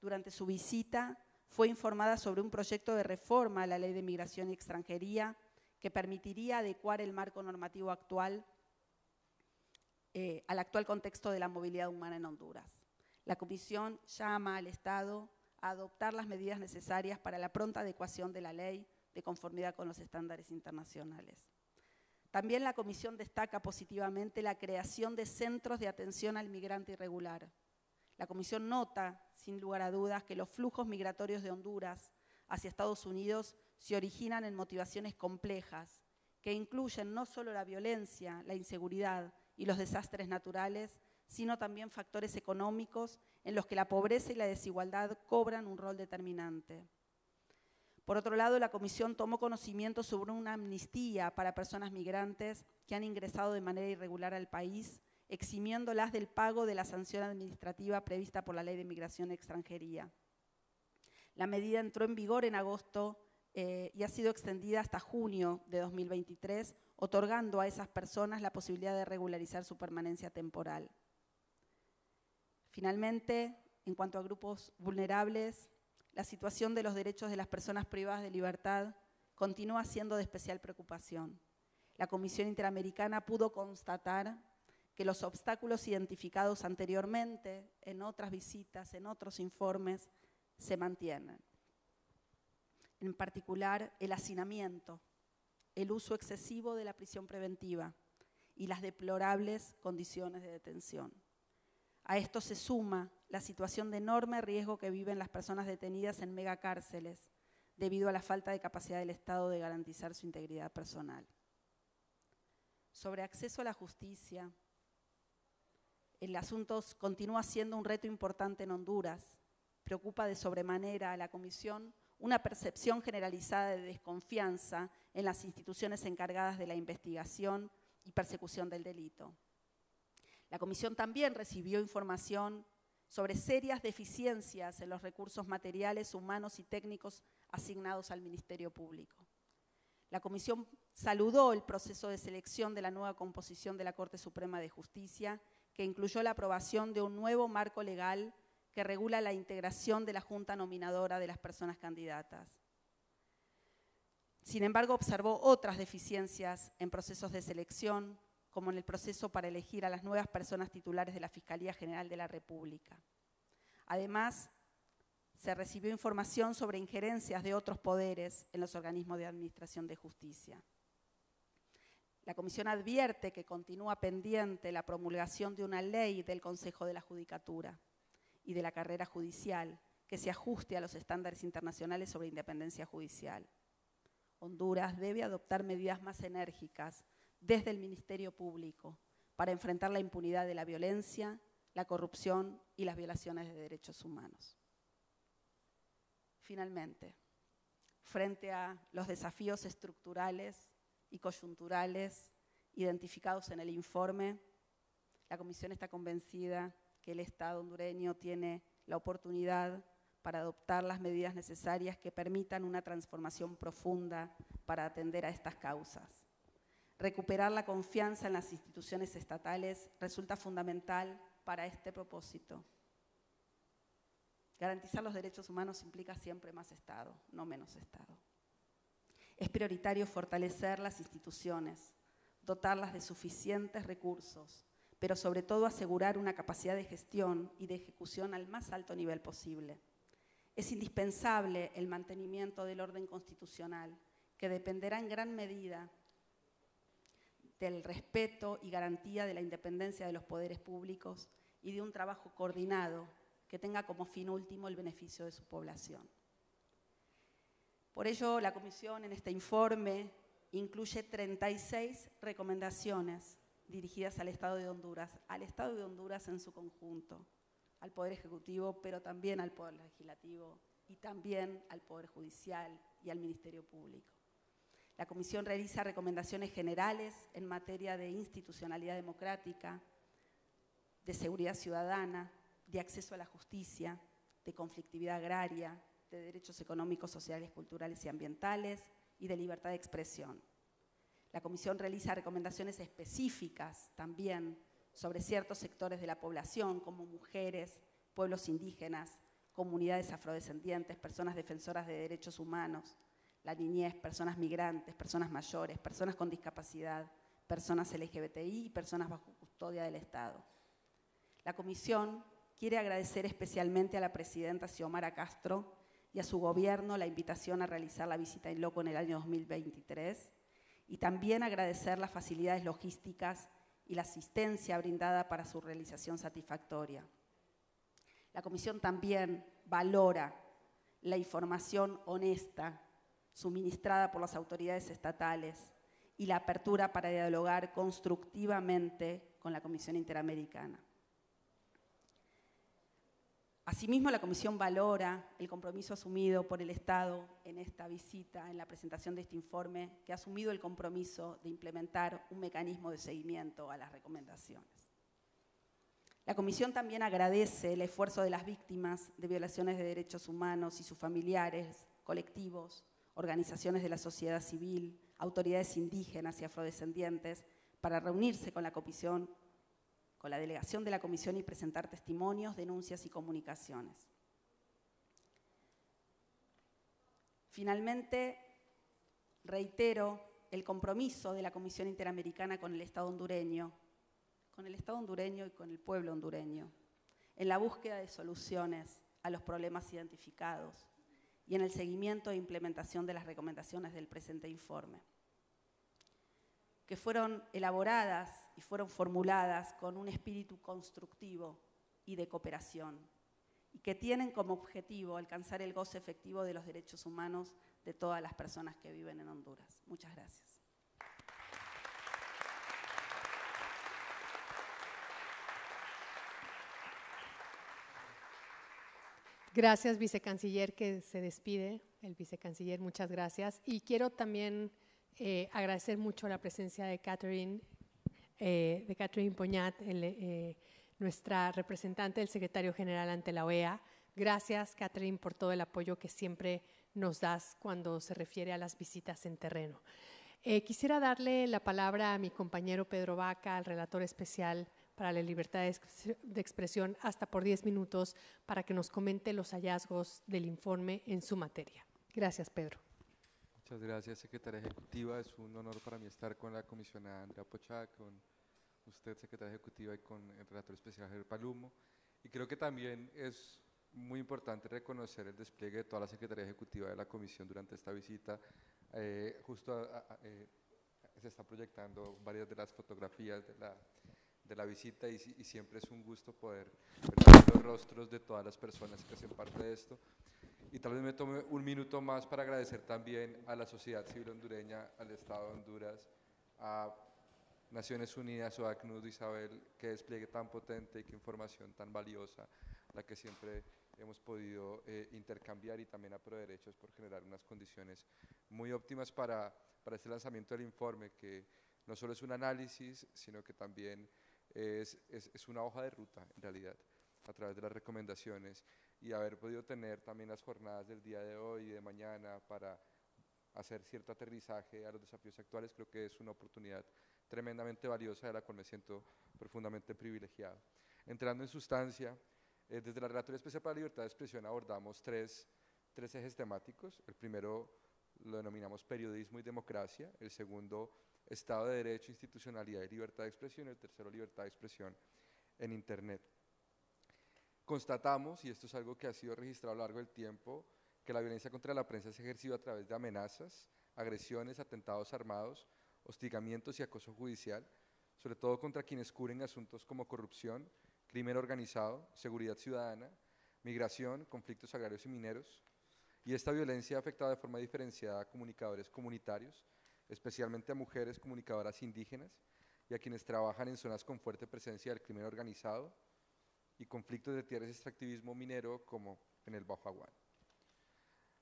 Durante su visita fue informada sobre un proyecto de reforma a la Ley de Migración y Extranjería que permitiría adecuar el marco normativo actual al actual contexto de la movilidad humana en Honduras. La Comisión llama al Estado a adoptar las medidas necesarias para la pronta adecuación de la ley de conformidad con los estándares internacionales. También la Comisión destaca positivamente la creación de centros de atención al migrante irregular. La Comisión nota, sin lugar a dudas, que los flujos migratorios de Honduras hacia Estados Unidos se originan en motivaciones complejas que incluyen no solo la violencia, la inseguridad y los desastres naturales, sino también factores económicos en los que la pobreza y la desigualdad cobran un rol determinante. Por otro lado, la Comisión tomó conocimiento sobre una amnistía para personas migrantes que han ingresado de manera irregular al país, eximiéndolas del pago de la sanción administrativa prevista por la Ley de Migración y Extranjería. La medida entró en vigor en agosto y ha sido extendida hasta junio de 2023, otorgando a esas personas la posibilidad de regularizar su permanencia temporal. Finalmente, en cuanto a grupos vulnerables, la situación de los derechos de las personas privadas de libertad continúa siendo de especial preocupación. La Comisión Interamericana pudo constatar que los obstáculos identificados anteriormente en otras visitas, en otros informes, se mantienen. En particular, el hacinamiento, el uso excesivo de la prisión preventiva y las deplorables condiciones de detención. A esto se suma la situación de enorme riesgo que viven las personas detenidas en megacárceles debido a la falta de capacidad del Estado de garantizar su integridad personal. Sobre acceso a la justicia, el asunto continúa siendo un reto importante en Honduras. Preocupa de sobremanera a la Comisión una percepción generalizada de desconfianza en las instituciones encargadas de la investigación y persecución del delito. La Comisión también recibió información sobre serias deficiencias en los recursos materiales, humanos y técnicos asignados al Ministerio Público. La Comisión saludó el proceso de selección de la nueva composición de la Corte Suprema de Justicia, que incluyó la aprobación de un nuevo marco legal que regula la integración de la Junta Nominadora de las personas candidatas. Sin embargo, observó otras deficiencias en procesos de selección, como en el proceso para elegir a las nuevas personas titulares de la Fiscalía General de la República. Además, se recibió información sobre injerencias de otros poderes en los organismos de administración de justicia. La Comisión advierte que continúa pendiente la promulgación de una ley del Consejo de la Judicatura y de la carrera judicial que se ajuste a los estándares internacionales sobre independencia judicial. Honduras debe adoptar medidas más enérgicas desde el Ministerio Público para enfrentar la impunidad de la violencia, la corrupción y las violaciones de derechos humanos. Finalmente, frente a los desafíos estructurales y coyunturales identificados en el informe, la Comisión está convencida que el Estado hondureño tiene la oportunidad para adoptar las medidas necesarias que permitan una transformación profunda para atender a estas causas. Recuperar la confianza en las instituciones estatales resulta fundamental para este propósito. Garantizar los derechos humanos implica siempre más Estado, no menos Estado. Es prioritario fortalecer las instituciones, dotarlas de suficientes recursos, pero sobre todo asegurar una capacidad de gestión y de ejecución al más alto nivel posible. Es indispensable el mantenimiento del orden constitucional, que dependerá en gran medida del respeto y garantía de la independencia de los poderes públicos y de un trabajo coordinado que tenga como fin último el beneficio de su población. Por ello, la Comisión en este informe incluye 36 recomendaciones dirigidas al Estado de Honduras en su conjunto, al Poder Ejecutivo, pero también al Poder Legislativo y también al Poder Judicial y al Ministerio Público. La Comisión realiza recomendaciones generales en materia de institucionalidad democrática, de seguridad ciudadana, de acceso a la justicia, de conflictividad agraria, de derechos económicos, sociales, culturales y ambientales y de libertad de expresión. La Comisión realiza recomendaciones específicas también sobre ciertos sectores de la población, como mujeres, pueblos indígenas, comunidades afrodescendientes, personas defensoras de derechos humanos, la niñez, personas migrantes, personas mayores, personas con discapacidad, personas LGBTI y personas bajo custodia del Estado. La Comisión quiere agradecer especialmente a la presidenta Xiomara Castro y a su gobierno la invitación a realizar la visita in loco en el año 2023 y también agradecer las facilidades logísticas y la asistencia brindada para su realización satisfactoria. La Comisión también valora la información honesta suministrada por las autoridades estatales y la apertura para dialogar constructivamente con la Comisión Interamericana. Asimismo, la Comisión valora el compromiso asumido por el Estado en esta visita, en la presentación de este informe, que ha asumido el compromiso de implementar un mecanismo de seguimiento a las recomendaciones. La Comisión también agradece el esfuerzo de las víctimas de violaciones de derechos humanos y sus familiares, colectivos, organizaciones de la sociedad civil, autoridades indígenas y afrodescendientes, para reunirse con la Comisión, con la delegación de la Comisión y presentar testimonios, denuncias y comunicaciones. Finalmente, reitero el compromiso de la Comisión Interamericana con el Estado hondureño, y con el pueblo hondureño, en la búsqueda de soluciones a los problemas identificados y en el seguimiento e implementación de las recomendaciones del presente informe, que fueron elaboradas y fueron formuladas con un espíritu constructivo y de cooperación, y que tienen como objetivo alcanzar el goce efectivo de los derechos humanos de todas las personas que viven en Honduras. Muchas gracias. Gracias, vicecanciller, que se despide. El vicecanciller, muchas gracias. Y quiero también agradecer mucho la presencia de Catherine Poñat, nuestra representante del secretario general ante la OEA. Gracias, Catherine, por todo el apoyo que siempre nos das cuando se refiere a las visitas en terreno. Quisiera darle la palabra a mi compañero Pedro Vaca, al relator especial para la libertad de expresión, hasta por 10 minutos, para que nos comente los hallazgos del informe en su materia. Gracias, Pedro. Muchas gracias, secretaria ejecutiva. Es un honor para mí estar con la comisionada Andrea Pochak, con usted, secretaria ejecutiva, y con el relator especial Javier Palumbo. Y creo que también es muy importante reconocer el despliegue de toda la secretaría ejecutiva de la comisión durante esta visita. Se está proyectando varias de las fotografías de la visita y siempre es un gusto poder ver los rostros de todas las personas que hacen parte de esto. Y tal vez me tome un minuto más para agradecer también a la sociedad civil hondureña, al Estado de Honduras, a Naciones Unidas o a ACNUD, Isabel, que despliegue tan potente y qué información tan valiosa, la que siempre hemos podido intercambiar, y también a ProDerechos por generar unas condiciones muy óptimas para este lanzamiento del informe, que no solo es un análisis, sino que también es una hoja de ruta, en realidad, a través de las recomendaciones, y haber podido tener también las jornadas del día de hoy y de mañana para hacer cierto aterrizaje a los desafíos actuales. Creo que es una oportunidad tremendamente valiosa, de la cual me siento profundamente privilegiado. Entrando en sustancia, desde la Relatoría Especial para la Libertad de Expresión abordamos tres ejes temáticos. El primero lo denominamos periodismo y democracia, el segundo Estado de Derecho, institucionalidad y libertad de expresión, y el tercero libertad de expresión en Internet. Constatamos, y esto es algo que ha sido registrado a lo largo del tiempo, que la violencia contra la prensa se ha ejercido a través de amenazas, agresiones, atentados armados, hostigamientos y acoso judicial, sobre todo contra quienes cubren asuntos como corrupción, crimen organizado, seguridad ciudadana, migración, conflictos agrarios y mineros. Y esta violencia ha afectado de forma diferenciada a comunicadores comunitarios, especialmente a mujeres comunicadoras indígenas y a quienes trabajan en zonas con fuerte presencia del crimen organizado y conflictos de tierras y extractivismo minero, como en el Bajo Aguán.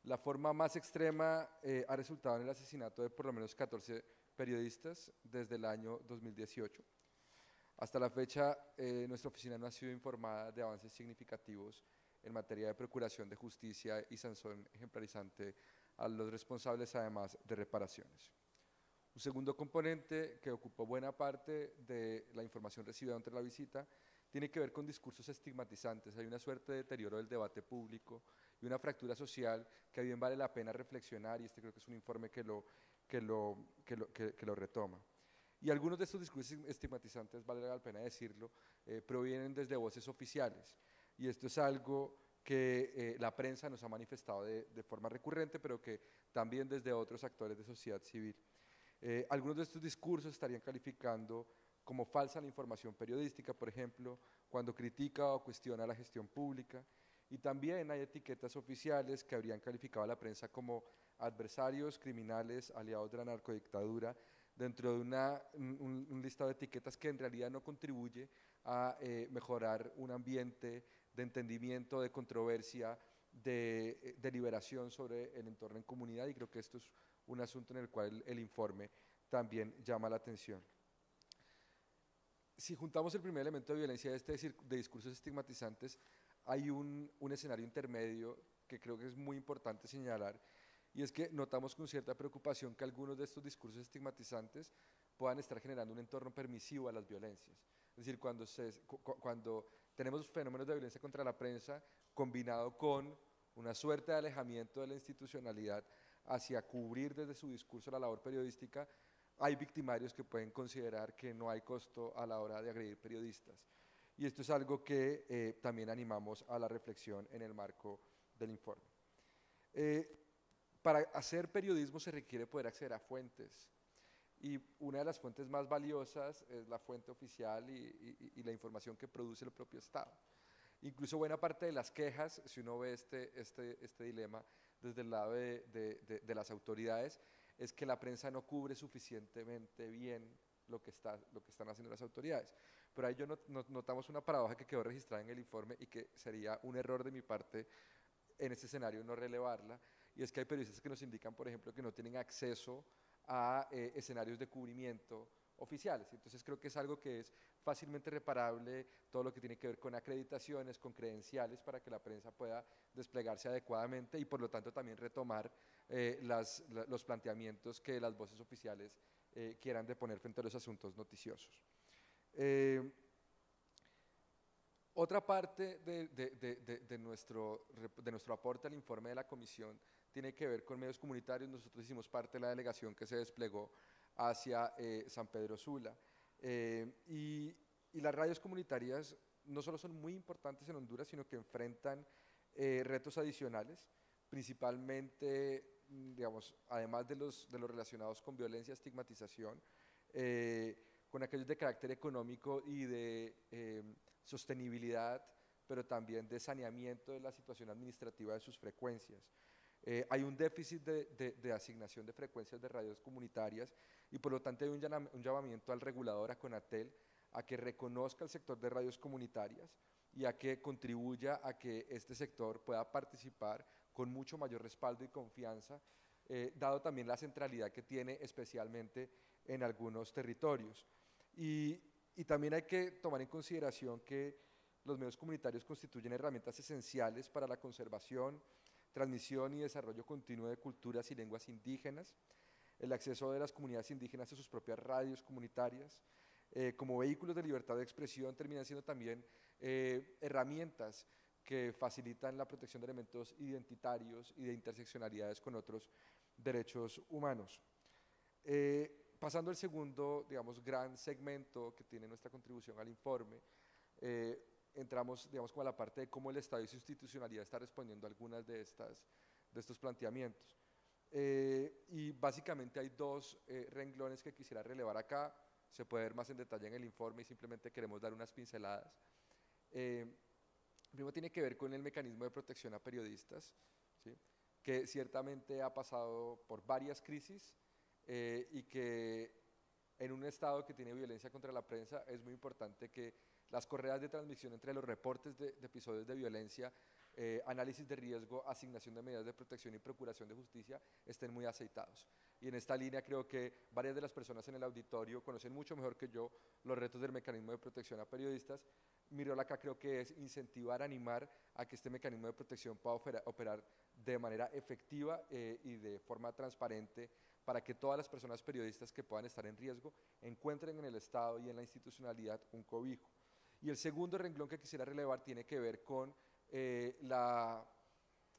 La forma más extrema ha resultado en el asesinato de por lo menos 14 periodistas desde el año 2018. Hasta la fecha, nuestra oficina no ha sido informada de avances significativos en materia de procuración de justicia y sanción ejemplarizante a los responsables, además de reparaciones. Un segundo componente que ocupó buena parte de la información recibida durante la visita tiene que ver con discursos estigmatizantes. Hay una suerte de deterioro del debate público y una fractura social que bien vale la pena reflexionar, y este creo que es un informe que lo retoma. Y algunos de estos discursos estigmatizantes, vale la pena decirlo, provienen desde voces oficiales, y esto es algo que la prensa nos ha manifestado de forma recurrente, pero que también desde otros actores de sociedad civil. Algunos de estos discursos estarían calificando como falsa la información periodística, por ejemplo, cuando critica o cuestiona la gestión pública, y también hay etiquetas oficiales que habrían calificado a la prensa como adversarios, criminales, aliados de la narcodictadura, dentro de un listado de etiquetas que en realidad no contribuye a mejorar un ambiente de entendimiento, de controversia, de deliberación sobre el entorno en comunidad, y creo que esto es un asunto en el cual el informe también llama la atención. Si juntamos el primer elemento de violencia de discursos estigmatizantes, hay un escenario intermedio que creo que es muy importante señalar, y es que notamos con cierta preocupación que algunos de estos discursos estigmatizantes puedan estar generando un entorno permisivo a las violencias. Es decir, cuando tenemos fenómenos de violencia contra la prensa combinado con una suerte de alejamiento de la institucionalidad hacia cubrir desde su discurso la labor periodística, hay victimarios que pueden considerar que no hay costo a la hora de agredir periodistas. Y esto es algo que también animamos a la reflexión en el marco del informe. Para hacer periodismo se requiere poder acceder a fuentes, y una de las fuentes más valiosas es la fuente oficial y la información que produce el propio Estado. Incluso buena parte de las quejas, si uno ve este dilema desde el lado de las autoridades, es que la prensa no cubre suficientemente bien lo que están haciendo las autoridades. Pero ahí yo notamos una paradoja que quedó registrada en el informe y que sería un error de mi parte en este escenario no relevarla, y es que hay periodistas que nos indican, por ejemplo, que no tienen acceso a escenarios de cubrimiento oficiales. Entonces creo que es algo que es fácilmente reparable, todo lo que tiene que ver con acreditaciones, con credenciales, para que la prensa pueda desplegarse adecuadamente y por lo tanto también retomar los planteamientos que las voces oficiales quieran deponer frente a los asuntos noticiosos. Otra parte de nuestro aporte al informe de la comisión tiene que ver con medios comunitarios. Nosotros hicimos parte de la delegación que se desplegó hacia San Pedro Sula. Y las radios comunitarias no solo son muy importantes en Honduras, sino que enfrentan retos adicionales, principalmente, digamos, además de los relacionados con violencia, estigmatización, con aquellos de carácter económico y de sostenibilidad, pero también de saneamiento de la situación administrativa de sus frecuencias. Hay un déficit de asignación de frecuencias de radios comunitarias y por lo tanto hay un llamamiento al regulador, a Conatel, a que reconozca el sector de radios comunitarias y a que contribuya a que este sector pueda participar con mucho mayor respaldo y confianza, dado también la centralidad que tiene especialmente en algunos territorios. Y también hay que tomar en consideración que los medios comunitarios constituyen herramientas esenciales para la conservación, transmisión y desarrollo continuo de culturas y lenguas indígenas, el acceso de las comunidades indígenas a sus propias radios comunitarias, como vehículos de libertad de expresión, terminan siendo también herramientas que facilitan la protección de elementos identitarios y de interseccionalidades con otros derechos humanos. Pasando al segundo, digamos, gran segmento que tiene nuestra contribución al informe, entramos, digamos, como a la parte de cómo el Estado y su institucionalidad está respondiendo a algunas de estos planteamientos. Y básicamente hay dos renglones que quisiera relevar acá, se puede ver más en detalle en el informe y simplemente queremos dar unas pinceladas. Primero tiene que ver con el mecanismo de protección a periodistas, ¿sí?, que ciertamente ha pasado por varias crisis y que en un Estado que tiene violencia contra la prensa es muy importante que las correas de transmisión entre los reportes de episodios de violencia, análisis de riesgo, asignación de medidas de protección y procuración de justicia estén muy aceitados. Y en esta línea creo que varias de las personas en el auditorio conocen mucho mejor que yo los retos del mecanismo de protección a periodistas. Mi rol acá creo que es incentivar, animar a que este mecanismo de protección pueda operar de manera efectiva y de forma transparente, para que todas las personas periodistas que puedan estar en riesgo encuentren en el Estado y en la institucionalidad un cobijo. Y el segundo renglón que quisiera relevar tiene que ver con la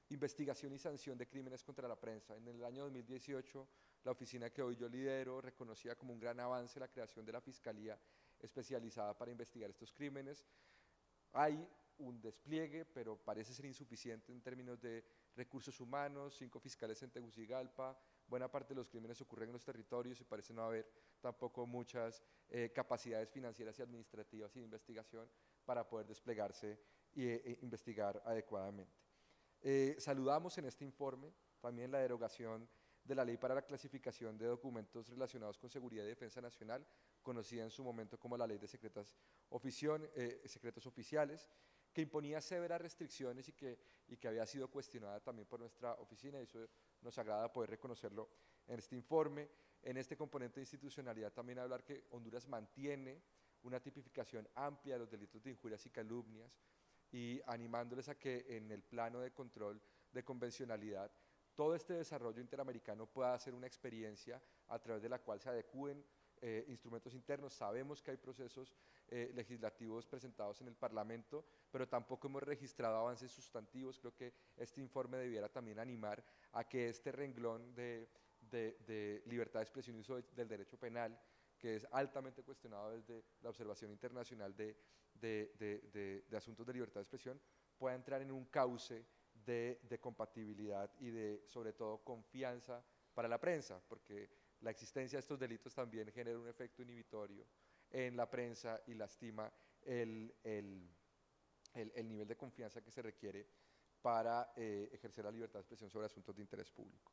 investigación y sanción de crímenes contra la prensa. En el año 2018, la oficina que hoy yo lidero reconocía como un gran avance la creación de la Fiscalía especializada para investigar estos crímenes. Hay un despliegue, pero parece ser insuficiente en términos de recursos humanos, 5 fiscales en Tegucigalpa, buena parte de los crímenes ocurren en los territorios y parece no haber tampoco muchas capacidades financieras y administrativas y de investigación para poder desplegarse e investigar adecuadamente. Saludamos en este informe también la derogación de la Ley para la Clasificación de Documentos Relacionados con Seguridad y Defensa Nacional, conocida en su momento como la Ley de Secretos Oficiales, que imponía severas restricciones y que había sido cuestionada también por nuestra oficina, y eso nos agrada poder reconocerlo en este informe. En este componente de institucionalidad también hablar que Honduras mantiene una tipificación amplia de los delitos de injurias y calumnias, y animándoles a que en el plano de control de convencionalidad todo este desarrollo interamericano pueda ser una experiencia a través de la cual se adecúen instrumentos internos. Sabemos que hay procesos legislativos presentados en el Parlamento, pero tampoco hemos registrado avances sustantivos. Creo que este informe debiera también animar a que este renglón de libertad de expresión y uso del derecho penal, que es altamente cuestionado desde la observación internacional de asuntos de libertad de expresión, pueda entrar en un cauce de compatibilidad y de, sobre todo, confianza para la prensa, porque la existencia de estos delitos también genera un efecto inhibitorio en la prensa y lastima el nivel de confianza que se requiere para ejercer la libertad de expresión sobre asuntos de interés público.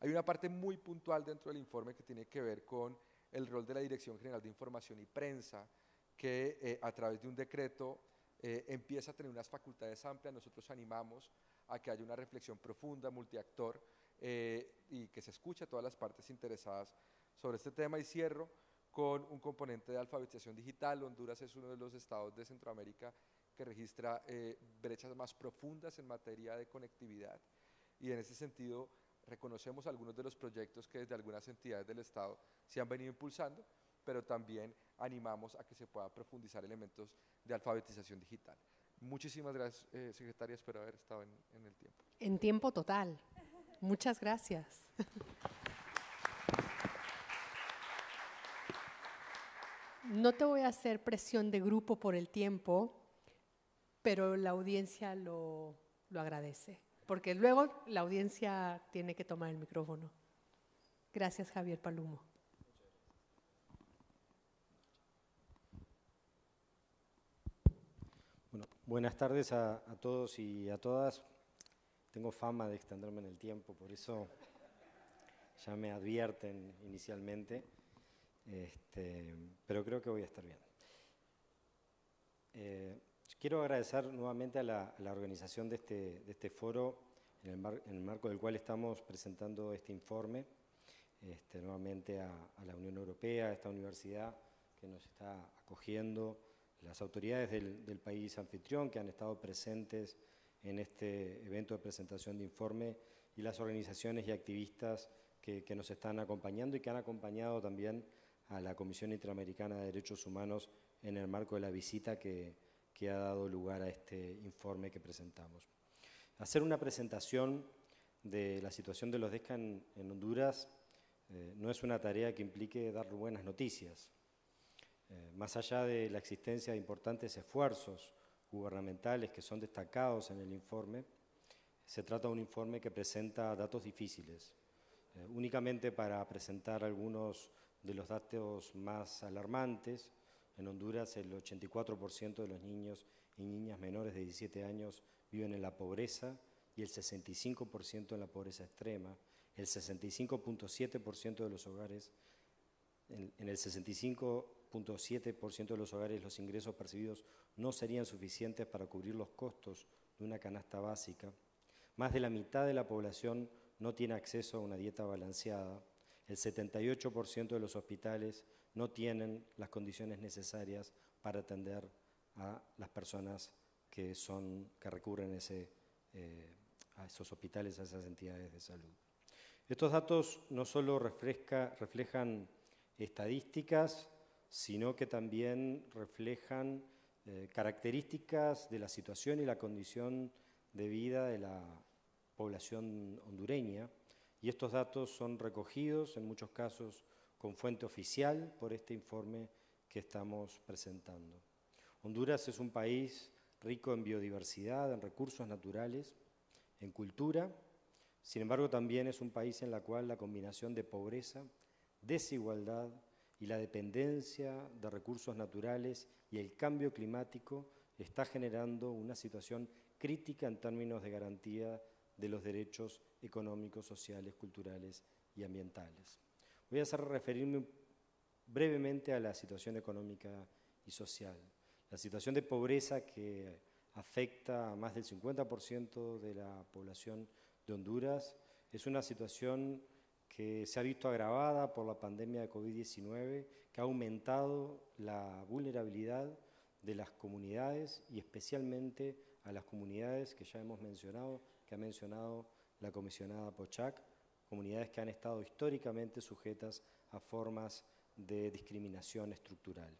Hay una parte muy puntual dentro del informe que tiene que ver con el rol de la Dirección General de Información y Prensa, que a través de un decreto empieza a tener unas facultades amplias. Nosotros animamos a que haya una reflexión profunda, multiactor, y que se escuche a todas las partes interesadas sobre este tema. Y cierro con un componente de alfabetización digital. Honduras es uno de los estados de Centroamérica que registra brechas más profundas en materia de conectividad, y en ese sentido reconocemos algunos de los proyectos que desde algunas entidades del estado se han venido impulsando, pero también animamos a que se pueda profundizar elementos de alfabetización digital. Muchísimas gracias, secretaria, espero haber estado en el tiempo. En tiempo total. Muchas gracias. No te voy a hacer presión de grupo por el tiempo, pero la audiencia lo agradece, porque luego la audiencia tiene que tomar el micrófono. Gracias, Javier Palumbo. Bueno, buenas tardes a todos y a todas. Tengo fama de extenderme en el tiempo, por eso ya me advierten inicialmente, pero creo que voy a estar bien. Quiero agradecer nuevamente a la organización de este foro, en el marco del cual estamos presentando este informe, nuevamente a la Unión Europea, a esta universidad que nos está acogiendo, las autoridades del país anfitrión que han estado presentes en este evento de presentación de informe, y las organizaciones y activistas que nos están acompañando y que han acompañado también a la Comisión Interamericana de Derechos Humanos en el marco de la visita que ha dado lugar a este informe que presentamos. Hacer una presentación de la situación de los Redesca en Honduras no es una tarea que implique dar buenas noticias. Más allá de la existencia de importantes esfuerzos gubernamentales que son destacados en el informe, se trata de un informe que presenta datos difíciles. Únicamente para presentar algunos de los datos más alarmantes, en Honduras el 84% de los niños y niñas menores de 17 años viven en la pobreza, y el 65% en la pobreza extrema, el 65.7% de los hogares, en el 65.7% de los hogares los ingresos percibidos no serían suficientes para cubrir los costos de una canasta básica. Más de la mitad de la población no tiene acceso a una dieta balanceada. El 78% de los hospitales no tienen las condiciones necesarias para atender a las personas que recurren a esos hospitales, a esas entidades de salud. Estos datos no solo reflejan estadísticas, sino que también reflejan características de la situación y la condición de vida de la población hondureña, y estos datos son recogidos en muchos casos con fuente oficial por este informe que estamos presentando. Honduras es un país rico en biodiversidad, en recursos naturales, en cultura. Sin embargo, también es un país en el cual la combinación de pobreza, desigualdad y la dependencia de recursos naturales y el cambio climático está generando una situación crítica en términos de garantía de los derechos económicos, sociales, culturales y ambientales. Voy a referirme brevemente a la situación económica y social. La situación de pobreza que afecta a más del 50% de la población de Honduras es una situación que se ha visto agravada por la pandemia de COVID-19, que ha aumentado la vulnerabilidad de las comunidades y especialmente a las comunidades que ya hemos mencionado, que ha mencionado la comisionada Pochak, comunidades que han estado históricamente sujetas a formas de discriminación estructural.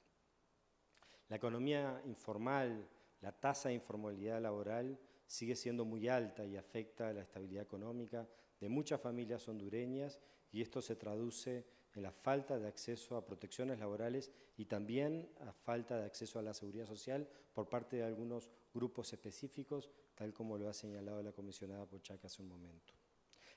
La economía informal, la tasa de informalidad laboral sigue siendo muy alta y afecta a la estabilidad económica de muchas familias hondureñas, y esto se traduce en la falta de acceso a protecciones laborales y también a falta de acceso a la seguridad social por parte de algunos grupos específicos, tal como lo ha señalado la comisionada Pochak hace un momento.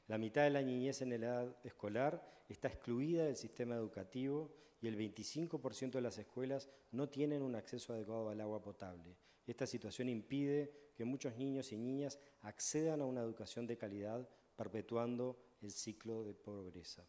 La mitad de la niñez en edad escolar está excluida del sistema educativo y el 25% de las escuelas no tienen un acceso adecuado al agua potable. Esta situación impide que muchos niños y niñas accedan a una educación de calidad, perpetuando el ciclo de pobreza.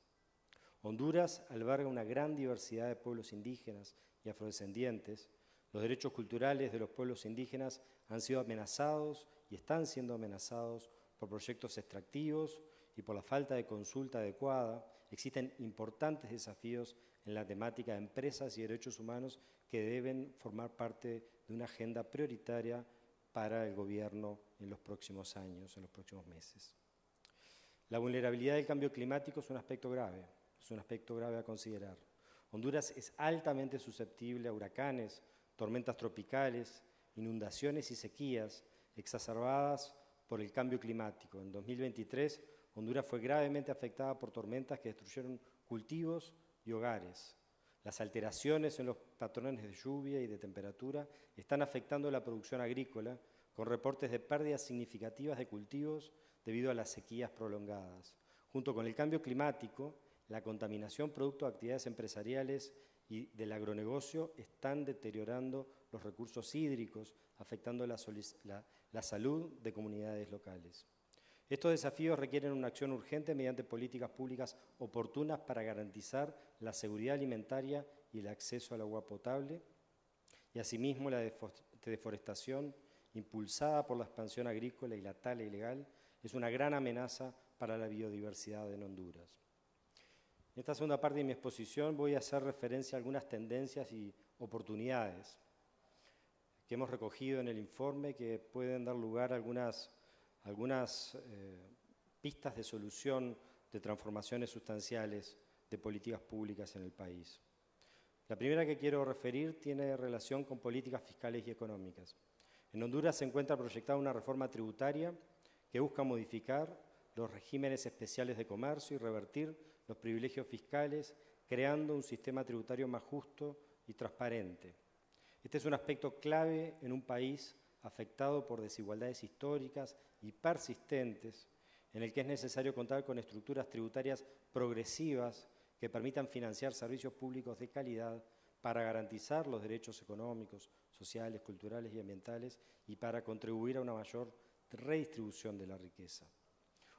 Honduras alberga una gran diversidad de pueblos indígenas y afrodescendientes. Los derechos culturales de los pueblos indígenas han sido amenazados y están siendo amenazados por proyectos extractivos y por la falta de consulta adecuada. Existen importantes desafíos en la temática de empresas y derechos humanos que deben formar parte de una agenda prioritaria para el gobierno en los próximos años, en los próximos meses. La vulnerabilidad del cambio climático es un aspecto grave a considerar. Honduras es altamente susceptible a huracanes, tormentas tropicales, inundaciones y sequías exacerbadas por el cambio climático. En 2023, Honduras fue gravemente afectada por tormentas que destruyeron cultivos y hogares. Las alteraciones en los patrones de lluvia y de temperatura están afectando la producción agrícola, con reportes de pérdidas significativas de cultivos debido a las sequías prolongadas. Junto con el cambio climático, la contaminación producto de actividades empresariales y del agronegocio están deteriorando los recursos hídricos, afectando la salud de comunidades locales. Estos desafíos requieren una acción urgente mediante políticas públicas oportunas para garantizar la seguridad alimentaria y el acceso al agua potable, y asimismo la deforestación impulsada por la expansión agrícola y la tala ilegal es una gran amenaza para la biodiversidad en Honduras. En esta segunda parte de mi exposición voy a hacer referencia a algunas tendencias y oportunidades que hemos recogido en el informe, que pueden dar lugar a algunas pistas de solución de transformaciones sustanciales de políticas públicas en el país. La primera que quiero referir tiene relación con políticas fiscales y económicas. En Honduras se encuentra proyectada una reforma tributaria que busca modificar los regímenes especiales de comercio y revertir los privilegios fiscales, creando un sistema tributario más justo y transparente. Este es un aspecto clave en un país afectado por desigualdades históricas y persistentes, en el que es necesario contar con estructuras tributarias progresivas que permitan financiar servicios públicos de calidad para garantizar los derechos económicos, sociales, culturales y ambientales, y para contribuir a una mayor redistribución de la riqueza.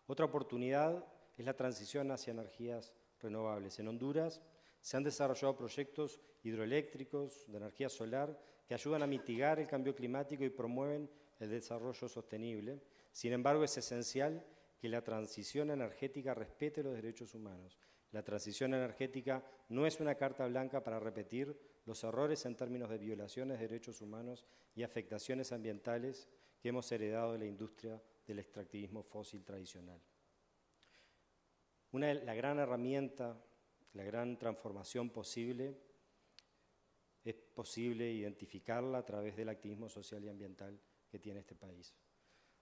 Otra oportunidad es la transición hacia energías renovables. En Honduras se han desarrollado proyectos hidroeléctricos de energía solar que ayudan a mitigar el cambio climático y promueven el desarrollo sostenible. Sin embargo, es esencial que la transición energética respete los derechos humanos. La transición energética no es una carta blanca para repetir los errores en términos de violaciones de derechos humanos y afectaciones ambientales que hemos heredado de la industria del extractivismo fósil tradicional. La gran herramienta, la gran transformación posible, es posible identificarla a través del activismo social y ambiental que tiene este país.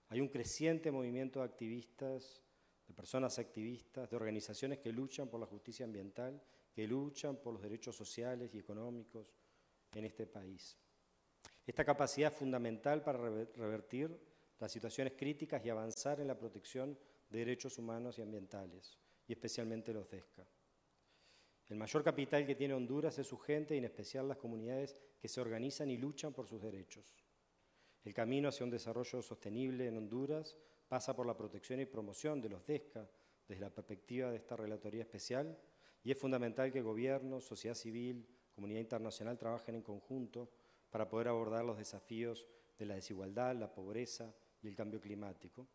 Hay un creciente movimiento de activistas, de personas activistas, de organizaciones que luchan por la justicia ambiental, que luchan por los derechos sociales y económicos en este país. Esta capacidad es fundamental para revertir las situaciones críticas y avanzar en la protección de derechos humanos y ambientales, y especialmente los Redesca. El mayor capital que tiene Honduras es su gente, y en especial las comunidades que se organizan y luchan por sus derechos. El camino hacia un desarrollo sostenible en Honduras pasa por la protección y promoción de los Desca desde la perspectiva de esta Relatoría Especial, y es fundamental que gobierno, sociedad civil, comunidad internacional trabajen en conjunto para poder abordar los desafíos de la desigualdad, la pobreza y el cambio climático.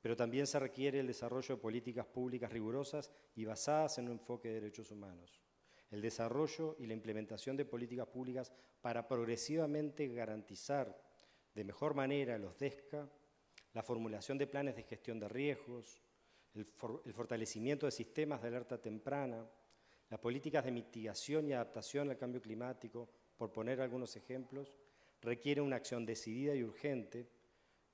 Pero también se requiere el desarrollo de políticas públicas rigurosas y basadas en un enfoque de derechos humanos. El desarrollo y la implementación de políticas públicas para progresivamente garantizar de mejor manera los DESCA, la formulación de planes de gestión de riesgos, el fortalecimiento de sistemas de alerta temprana, las políticas de mitigación y adaptación al cambio climático, por poner algunos ejemplos, requiere una acción decidida y urgente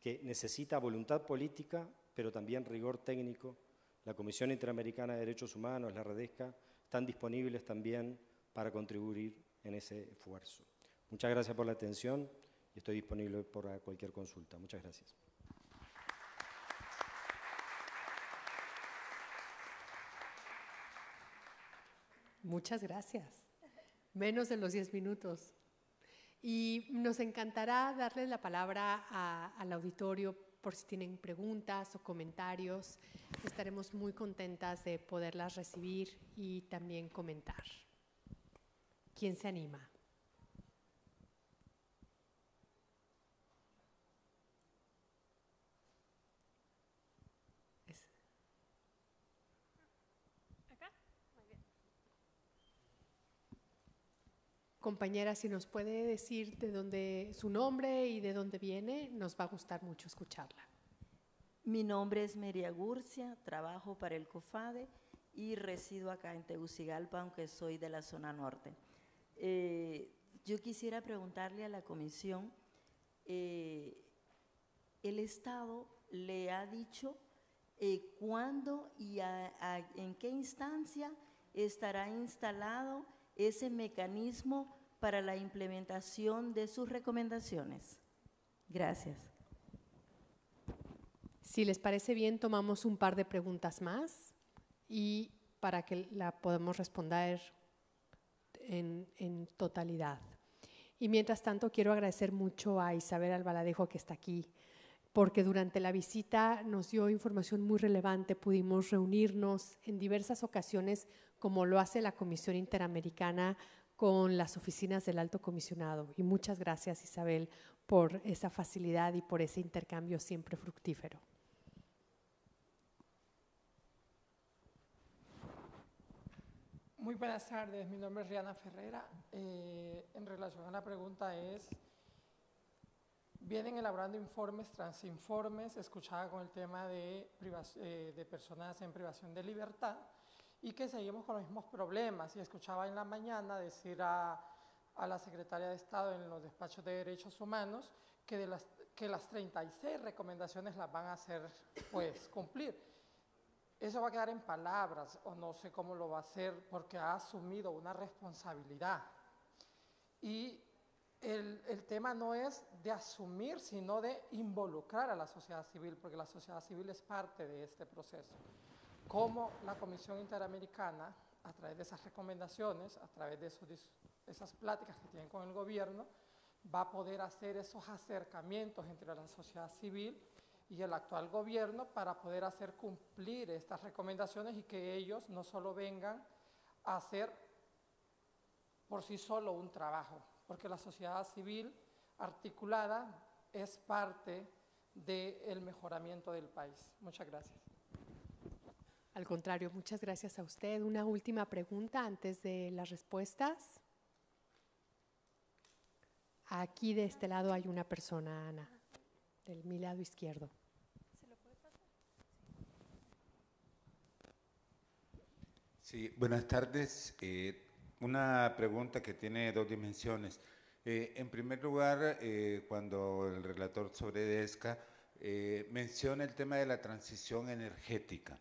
que necesita voluntad política, pero también rigor técnico. La Comisión Interamericana de Derechos Humanos, la Redesca, están disponibles también para contribuir en ese esfuerzo. Muchas gracias por la atención y estoy disponible para cualquier consulta. Muchas gracias. Muchas gracias. Menos de los 10 minutos. Y nos encantará darles la palabra al auditorio por si tienen preguntas o comentarios. Estaremos muy contentas de poderlas recibir y también comentar. ¿Quién se anima? ¿Acá? Muy bien. Compañera, si nos puede decir de dónde su nombre y de dónde viene, nos va a gustar mucho escucharla. Mi nombre es María Gurcia, trabajo para el COFADE y resido acá en Tegucigalpa, aunque soy de la zona norte. Yo quisiera preguntarle a la comisión, ¿el Estado le ha dicho cuándo y en qué instancia estará instalado ese mecanismo para la implementación de sus recomendaciones? Gracias. Si les parece bien, tomamos un par de preguntas más y para que la podamos responder en totalidad. Y mientras tanto, quiero agradecer mucho a Isabel Albaladejo, que está aquí, porque durante la visita nos dio información muy relevante, pudimos reunirnos en diversas ocasiones, como lo hace la Comisión Interamericana con las oficinas del Alto Comisionado. Y muchas gracias, Isabel, por esa facilidad y por ese intercambio siempre fructífero. Muy buenas tardes, mi nombre es Rihanna Ferrera. En relación a la pregunta es, vienen elaborando informes, transinformes, escuchaba con el tema de personas en privación de libertad y que seguimos con los mismos problemas. Y escuchaba en la mañana decir a la Secretaria de Estado en los despachos de Derechos Humanos que, las 36 recomendaciones las van a hacer pues cumplir. Eso va a quedar en palabras o no sé cómo lo va a hacer porque ha asumido una responsabilidad. Y el tema no es de asumir, sino de involucrar a la sociedad civil, porque la sociedad civil es parte de este proceso. Cómo la Comisión Interamericana, a través de esas recomendaciones, a través de esas pláticas que tienen con el gobierno, va a poder hacer esos acercamientos entre la sociedad civil y el actual gobierno para poder hacer cumplir estas recomendaciones y que ellos no solo vengan a hacer por sí solo un trabajo, porque la sociedad civil articulada es parte del mejoramiento del país. Muchas gracias. Al contrario, muchas gracias a usted. Una última pregunta antes de las respuestas. Aquí de este lado hay una persona, Ana. De mi lado izquierdo. ¿Se lo puede pasar? Sí, buenas tardes. Una pregunta que tiene dos dimensiones. En primer lugar, cuando el relator sobre Redesca menciona el tema de la transición energética,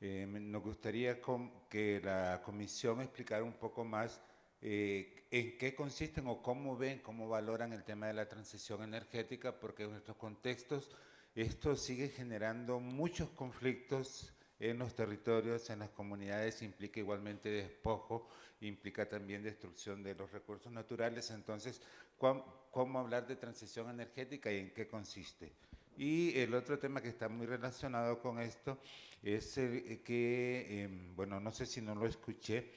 nos gustaría que la comisión explicara un poco más en qué consisten o cómo ven, cómo valoran el tema de la transición energética, porque en nuestros contextos esto sigue generando muchos conflictos en los territorios, en las comunidades, implica igualmente despojo, implica también destrucción de los recursos naturales. Entonces, ¿cómo hablar de transición energética y en qué consiste? Y el otro tema que está muy relacionado con esto es el que, bueno, no sé si no lo escuché,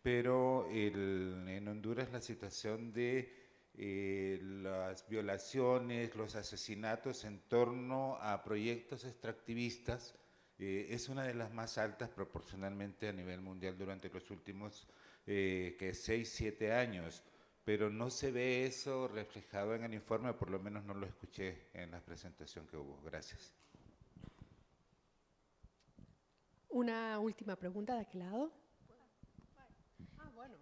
pero en Honduras la situación de las violaciones, los asesinatos en torno a proyectos extractivistas es una de las más altas proporcionalmente a nivel mundial durante los últimos 6-7 años. Pero no se ve eso reflejado en el informe, por lo menos no lo escuché en la presentación que hubo. Gracias. Una última pregunta de aquel lado. Ah, bueno.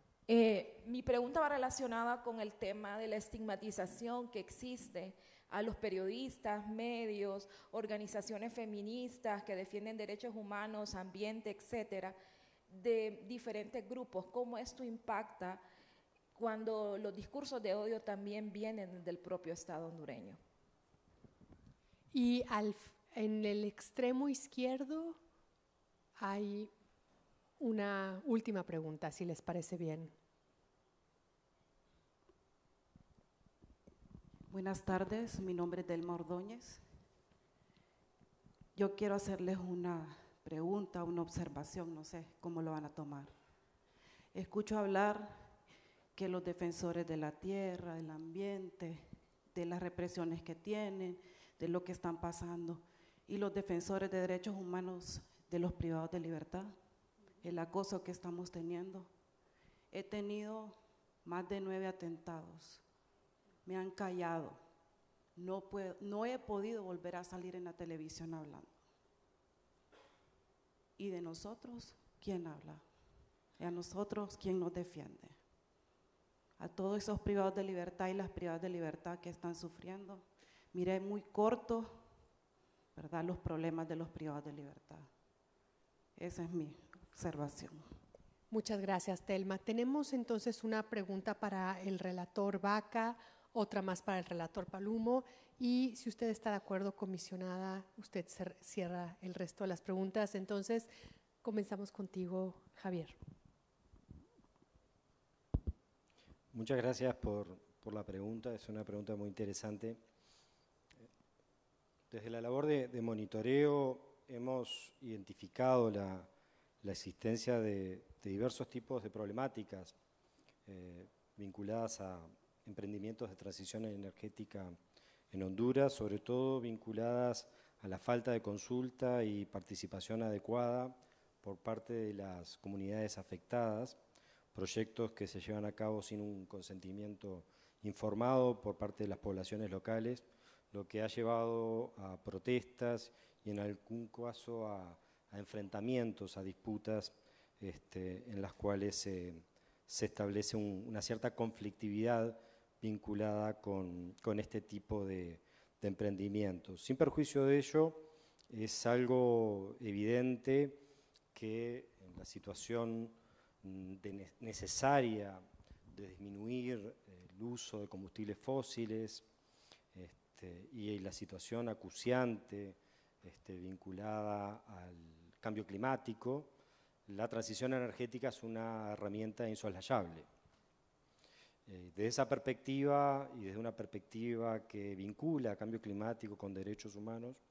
Mi pregunta va relacionada con el tema de la estigmatización que existe a los periodistas, medios, organizaciones feministas que defienden derechos humanos, ambiente, etcétera, de diferentes grupos. ¿Cómo esto impacta cuando los discursos de odio también vienen del propio Estado hondureño? Y en el extremo izquierdo hay una última pregunta, si les parece bien. Buenas tardes, mi nombre es Delma Ordóñez. Yo quiero hacerles una pregunta, una observación, no sé cómo lo van a tomar. Escucho hablar que los defensores de la tierra, del ambiente, de las represiones que tienen, de lo que están pasando, y los defensores de derechos humanos de los privados de libertad, el acoso que estamos teniendo. He tenido más de 9 atentados, me han callado, no he podido volver a salir en la televisión hablando. ¿Y de nosotros quién habla? ¿Y a nosotros quién nos defiende? A todos esos privados de libertad y las privadas de libertad que están sufriendo. Mire, muy corto, ¿verdad?, los problemas de los privados de libertad. Esa es mi observación. Muchas gracias, Telma. Tenemos entonces una pregunta para el relator Vaca, otra más para el relator Palumbo, y si usted está de acuerdo, comisionada, usted cierra el resto de las preguntas. Entonces, comenzamos contigo, Javier. Muchas gracias por la pregunta, es una pregunta muy interesante. Desde la labor de monitoreo hemos identificado la existencia de diversos tipos de problemáticas vinculadas a emprendimientos de transición energética en Honduras, sobre todo vinculadas a la falta de consulta y participación adecuada por parte de las comunidades afectadas, proyectos que se llevan a cabo sin un consentimiento informado por parte de las poblaciones locales, lo que ha llevado a protestas y en algún caso a enfrentamientos, a disputas en las cuales se establece una cierta conflictividad vinculada con este tipo de emprendimientos. Sin perjuicio de ello, es algo evidente que en la situación necesaria de disminuir el uso de combustibles fósiles y la situación acuciante vinculada al cambio climático, la transición energética es una herramienta insoslayable. Desde esa perspectiva y desde una perspectiva que vincula cambio climático con derechos humanos,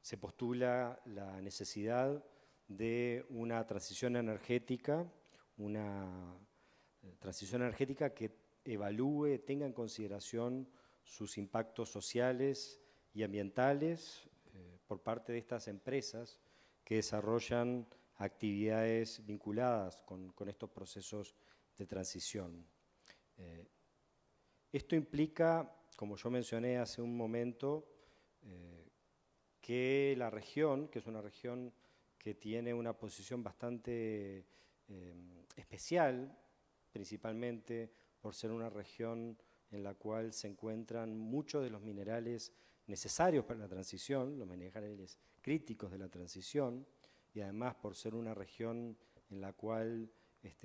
se postula la necesidad de una transición energética que evalúe, tenga en consideración sus impactos sociales y ambientales por parte de estas empresas que desarrollan actividades vinculadas con estos procesos de transición. Esto implica, como yo mencioné hace un momento, que la región, que es una región que tiene una posición bastante especial, principalmente por ser una región en la cual se encuentran muchos de los minerales necesarios para la transición, los minerales críticos de la transición, y además por ser una región en la cual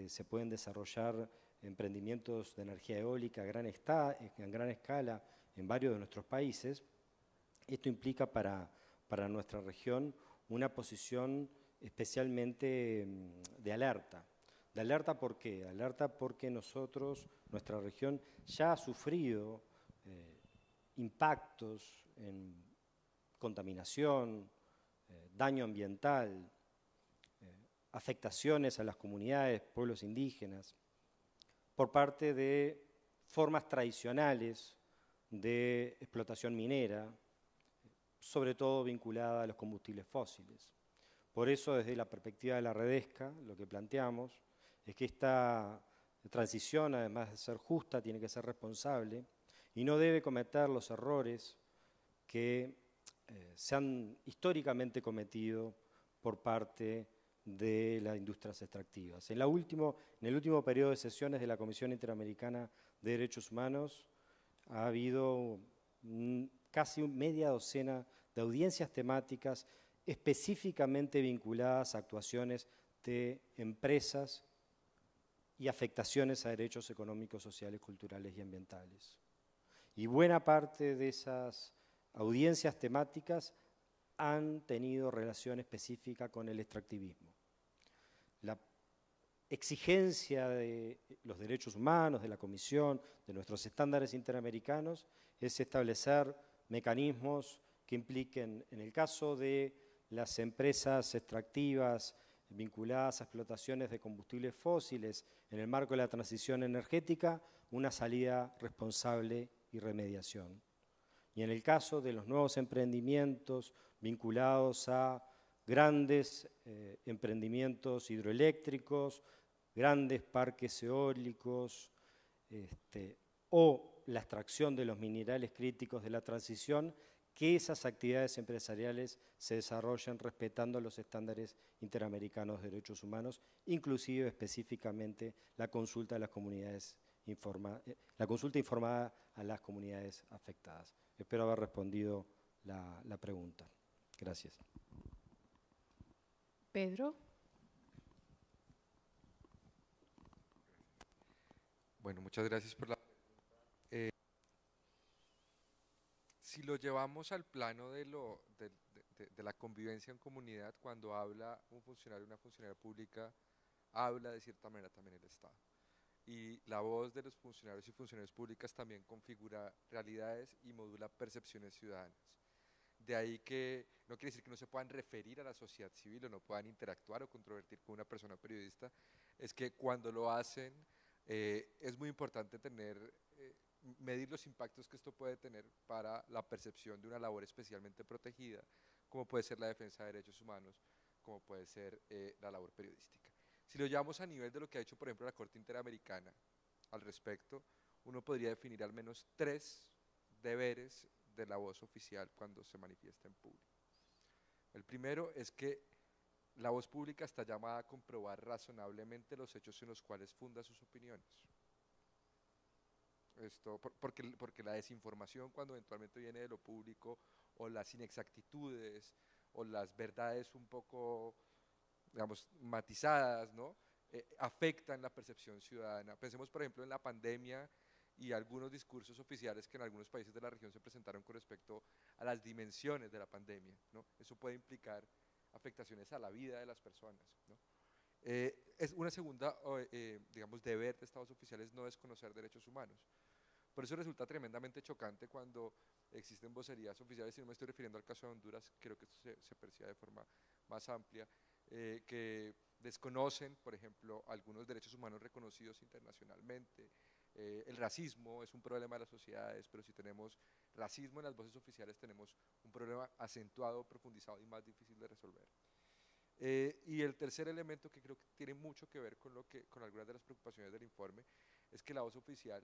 se pueden desarrollar emprendimientos de energía eólica a gran escala en varios de nuestros países. Esto implica para nuestra región una posición especialmente de alerta. ¿De alerta por qué? De alerta porque nuestra región, ya ha sufrido impactos en contaminación, daño ambiental, afectaciones a las comunidades, pueblos indígenas, por parte de formas tradicionales de explotación minera, sobre todo vinculada a los combustibles fósiles. Por eso, desde la perspectiva de la Redesca, lo que planteamos es que esta transición, además de ser justa, tiene que ser responsable y no debe cometer los errores que se han históricamente cometido por parte de las industrias extractivas. En el último periodo de sesiones de la Comisión Interamericana de Derechos Humanos ha habido casi media docena de audiencias temáticas específicamente vinculadas a actuaciones de empresas y afectaciones a derechos económicos, sociales, culturales y ambientales. Y buena parte de esas audiencias temáticas han tenido relación específica con el extractivismo. La exigencia de los derechos humanos, de la Comisión, de nuestros estándares interamericanos, es establecer mecanismos que impliquen, en el caso de las empresas extractivas vinculadas a explotaciones de combustibles fósiles, en el marco de la transición energética, una salida responsable y remediación. Y en el caso de los nuevos emprendimientos vinculados a grandes emprendimientos hidroeléctricos, grandes parques eólicos, o la extracción de los minerales críticos de la transición, que esas actividades empresariales se desarrollen respetando los estándares interamericanos de derechos humanos, inclusive específicamente la consulta a las comunidades informada a las comunidades afectadas. Espero haber respondido la pregunta. Gracias. Pedro. Bueno, muchas gracias por la pregunta. Si lo llevamos al plano de la convivencia en comunidad, cuando habla un funcionario o una funcionaria pública, habla de cierta manera también el Estado. Y la voz de los funcionarios y funcionarias públicas también configura realidades y modula percepciones ciudadanas. De ahí que no quiere decir que no se puedan referir a la sociedad civil o no puedan interactuar o controvertir con una persona periodista, es que cuando lo hacen es muy importante medir los impactos que esto puede tener para la percepción de una labor especialmente protegida, como puede ser la defensa de derechos humanos, como puede ser la labor periodística. Si lo llevamos a nivel de lo que ha hecho, por ejemplo, la Corte Interamericana al respecto, uno podría definir al menos 3 deberes de la voz oficial cuando se manifiesta en público. El primero es que la voz pública está llamada a comprobar razonablemente los hechos en los cuales funda sus opiniones. Esto porque la desinformación, cuando eventualmente viene de lo público, o las inexactitudes, o las verdades un poco, digamos, matizadas, ¿no? Afectan la percepción ciudadana. Pensemos, por ejemplo, en la pandemia y algunos discursos oficiales que en algunos países de la región se presentaron con respecto a las dimensiones de la pandemia, ¿no? Eso puede implicar afectaciones a la vida de las personas, ¿no? Es una segunda, digamos, deber de estados oficiales no desconocer derechos humanos. Por eso resulta tremendamente chocante cuando existen vocerías oficiales, y no me estoy refiriendo al caso de Honduras, creo que esto se percibe de forma más amplia, que desconocen, por ejemplo, algunos derechos humanos reconocidos internacionalmente. El racismo es un problema de las sociedades, pero si tenemos racismo en las voces oficiales tenemos un problema acentuado, profundizado y más difícil de resolver. Y el tercer elemento, que creo que tiene mucho que ver con algunas de las preocupaciones del informe, es que la voz oficial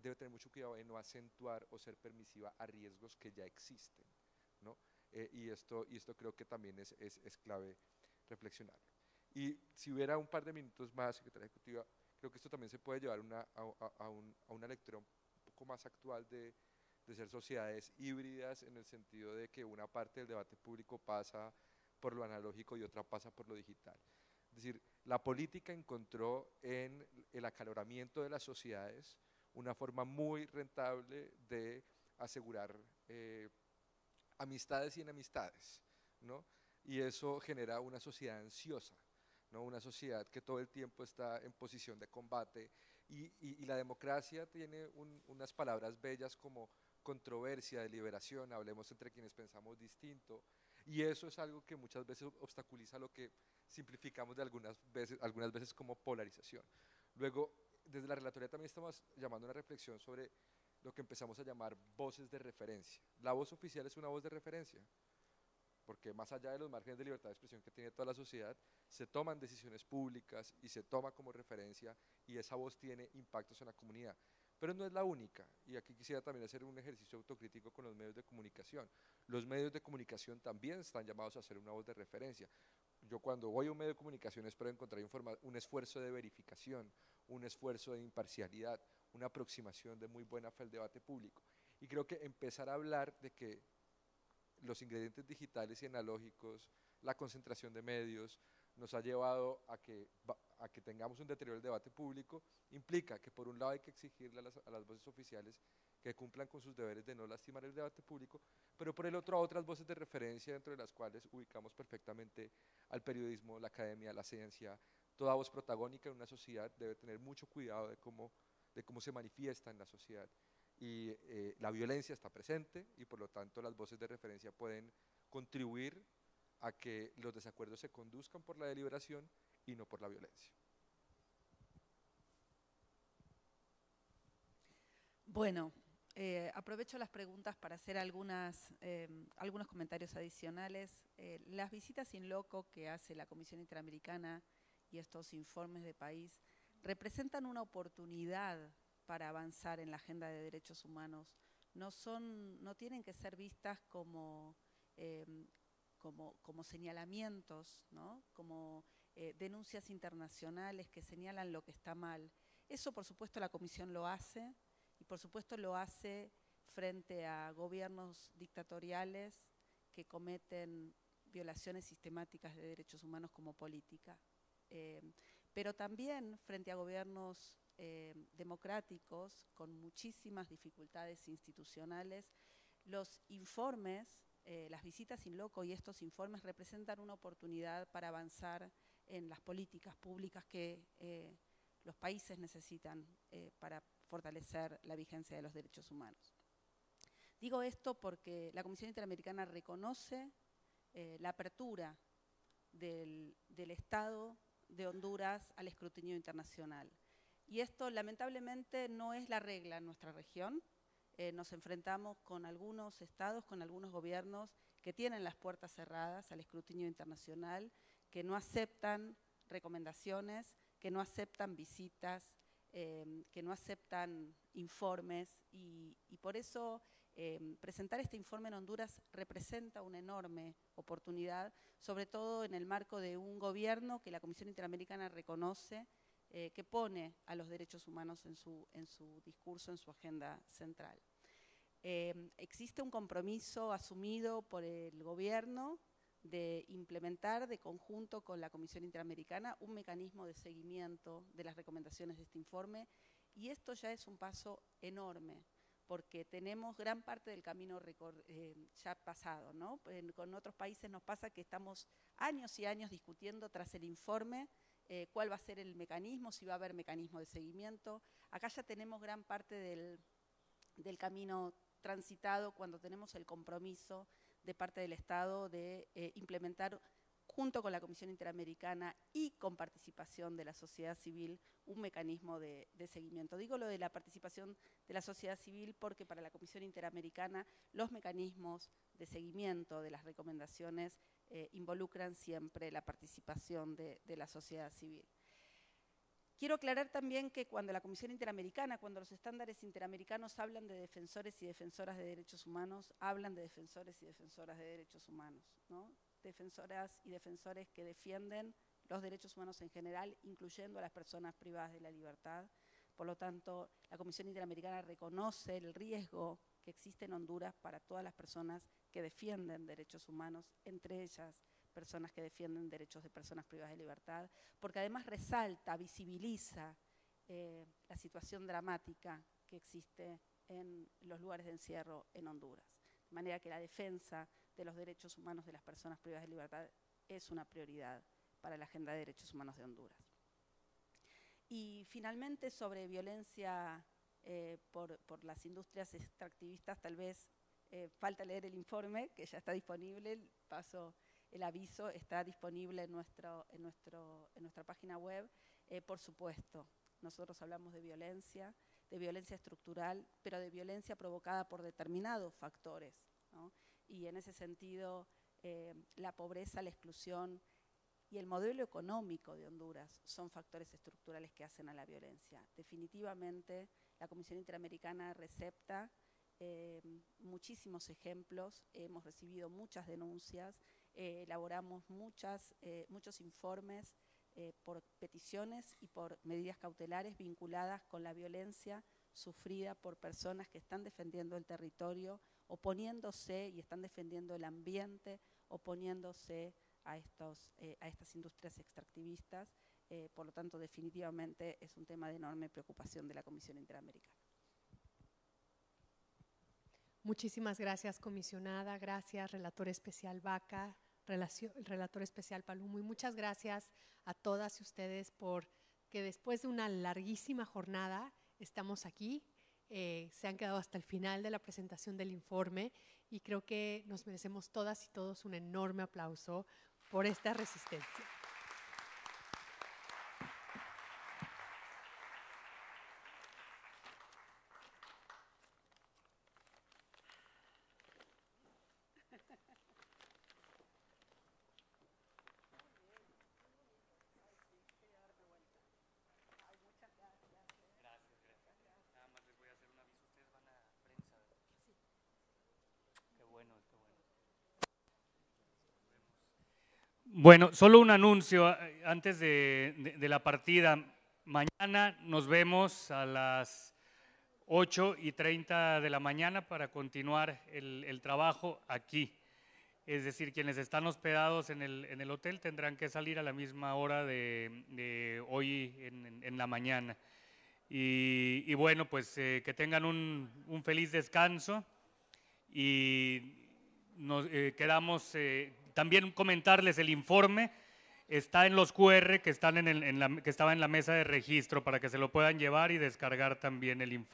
debe tener mucho cuidado de no acentuar o ser permisiva a riesgos que ya existen, ¿no? Y esto creo que también es clave reflexionar. Y si hubiera un par de minutos más, secretaria ejecutiva, creo que esto también se puede llevar a una lectura un poco más actual de ser sociedades híbridas, en el sentido de que una parte del debate público pasa por lo analógico y otra pasa por lo digital. Es decir, la política encontró en el acaloramiento de las sociedades una forma muy rentable de asegurar amistades y enemistades, ¿no? Y eso genera una sociedad ansiosa, ¿no? Una sociedad que todo el tiempo está en posición de combate, y la democracia tiene unas palabras bellas como controversia, deliberación, hablemos entre quienes pensamos distinto, y eso es algo que muchas veces obstaculiza lo que simplificamos de algunas veces como polarización. Luego, desde la relatoría también estamos llamando a una reflexión sobre lo que empezamos a llamar voces de referencia. La voz oficial es una voz de referencia, porque más allá de los márgenes de libertad de expresión que tiene toda la sociedad, se toman decisiones públicas y se toma como referencia, y esa voz tiene impactos en la comunidad. Pero no es la única, y aquí quisiera también hacer un ejercicio autocrítico con los medios de comunicación. Los medios de comunicación también están llamados a ser una voz de referencia. Yo cuando voy a un medio de comunicación espero encontrar un esfuerzo de verificación, un esfuerzo de imparcialidad, una aproximación de muy buena fe al debate público. Y creo que empezar a hablar de que los ingredientes digitales y analógicos, la concentración de medios, nos ha llevado a que tengamos un deterioro del debate público, implica que por un lado hay que exigirle a las voces oficiales que cumplan con sus deberes de no lastimar el debate público, pero por el otro a otras voces de referencia dentro de las cuales ubicamos perfectamente al periodismo, la academia, la ciencia. Toda voz protagónica en una sociedad debe tener mucho cuidado de cómo se manifiesta en la sociedad. Y la violencia está presente y por lo tanto las voces de referencia pueden contribuir a que los desacuerdos se conduzcan por la deliberación y no por la violencia. Bueno, aprovecho las preguntas para hacer algunos comentarios adicionales. Las visitas in loco que hace la Comisión Interamericana y estos informes de país representan una oportunidad para avanzar en la agenda de derechos humanos. No tienen que ser vistas como señalamientos, ¿no? Como denuncias internacionales que señalan lo que está mal. Eso, por supuesto, la Comisión lo hace, y por supuesto lo hace frente a gobiernos dictatoriales que cometen violaciones sistemáticas de derechos humanos como política. Pero también frente a gobiernos democráticos con muchísimas dificultades institucionales, los informes, las visitas in loco y estos informes representan una oportunidad para avanzar en las políticas públicas que los países necesitan para fortalecer la vigencia de los derechos humanos. Digo esto porque la Comisión Interamericana reconoce la apertura del Estado de Honduras al escrutinio internacional. Y esto lamentablemente no es la regla en nuestra región. Nos enfrentamos con algunos estados, con algunos gobiernos que tienen las puertas cerradas al escrutinio internacional, que no aceptan recomendaciones, que no aceptan visitas, que no aceptan informes. Y por eso presentar este informe en Honduras representa una enorme oportunidad, sobre todo en el marco de un gobierno que la Comisión Interamericana reconoce, que pone a los derechos humanos en su discurso, en su agenda central. Existe un compromiso asumido por el gobierno de implementar de conjunto con la Comisión Interamericana un mecanismo de seguimiento de las recomendaciones de este informe, y esto ya es un paso enorme, porque tenemos gran parte del camino ya pasado, ¿no? Con otros países nos pasa que estamos años y años discutiendo tras el informe cuál va a ser el mecanismo, si va a haber mecanismo de seguimiento. Acá ya tenemos gran parte del camino transitado cuando tenemos el compromiso de parte del Estado de implementar junto con la Comisión Interamericana y con participación de la sociedad civil un mecanismo de seguimiento. Digo lo de la participación de la sociedad civil porque para la Comisión Interamericana los mecanismos de seguimiento de las recomendaciones involucran siempre la participación de la sociedad civil. Quiero aclarar también que cuando la Comisión Interamericana, cuando los estándares interamericanos hablan de defensores y defensoras de derechos humanos, hablan de defensores y defensoras de derechos humanos, ¿no? Defensoras y defensores que defienden los derechos humanos en general, incluyendo a las personas privadas de la libertad. Por lo tanto, la Comisión Interamericana reconoce el riesgo que existe en Honduras para todas las personas que defienden derechos humanos, entre ellas personas que defienden derechos de personas privadas de libertad, porque además resalta, visibiliza la situación dramática que existe en los lugares de encierro en Honduras. De manera que la defensa de los derechos humanos de las personas privadas de libertad es una prioridad para la agenda de derechos humanos de Honduras. Y finalmente sobre violencia por las industrias extractivistas, tal vez falta leer el informe, que ya está disponible, paso el aviso, está disponible en nuestra página web. Por supuesto, nosotros hablamos de violencia estructural, pero de violencia provocada por determinados factores, ¿no? Y en ese sentido, la pobreza, la exclusión y el modelo económico de Honduras son factores estructurales que hacen a la violencia. Definitivamente, la Comisión Interamericana recepta muchísimos ejemplos, hemos recibido muchas denuncias, elaboramos muchos informes por peticiones y por medidas cautelares vinculadas con la violencia sufrida por personas que están defendiendo el territorio, oponiéndose y están defendiendo el ambiente, oponiéndose a estas industrias extractivistas. Por lo tanto, definitivamente es un tema de enorme preocupación de la Comisión Interamericana. Muchísimas gracias, comisionada. Gracias, relator especial Vaca, relator especial Palumbo. Y muchas gracias a todas y ustedes por que después de una larguísima jornada estamos aquí. Se han quedado hasta el final de la presentación del informe y creo que nos merecemos todas y todos un enorme aplauso por esta resistencia. Bueno, solo un anuncio antes de la partida. Mañana nos vemos a las 8:30 de la mañana para continuar el trabajo aquí. Es decir, quienes están hospedados en el hotel tendrán que salir a la misma hora de hoy en la mañana. Y bueno, pues que tengan un feliz descanso y nos quedamos… También comentarles, el informe está en los QR que estaba en la mesa de registro para que se lo puedan llevar y descargar también el informe.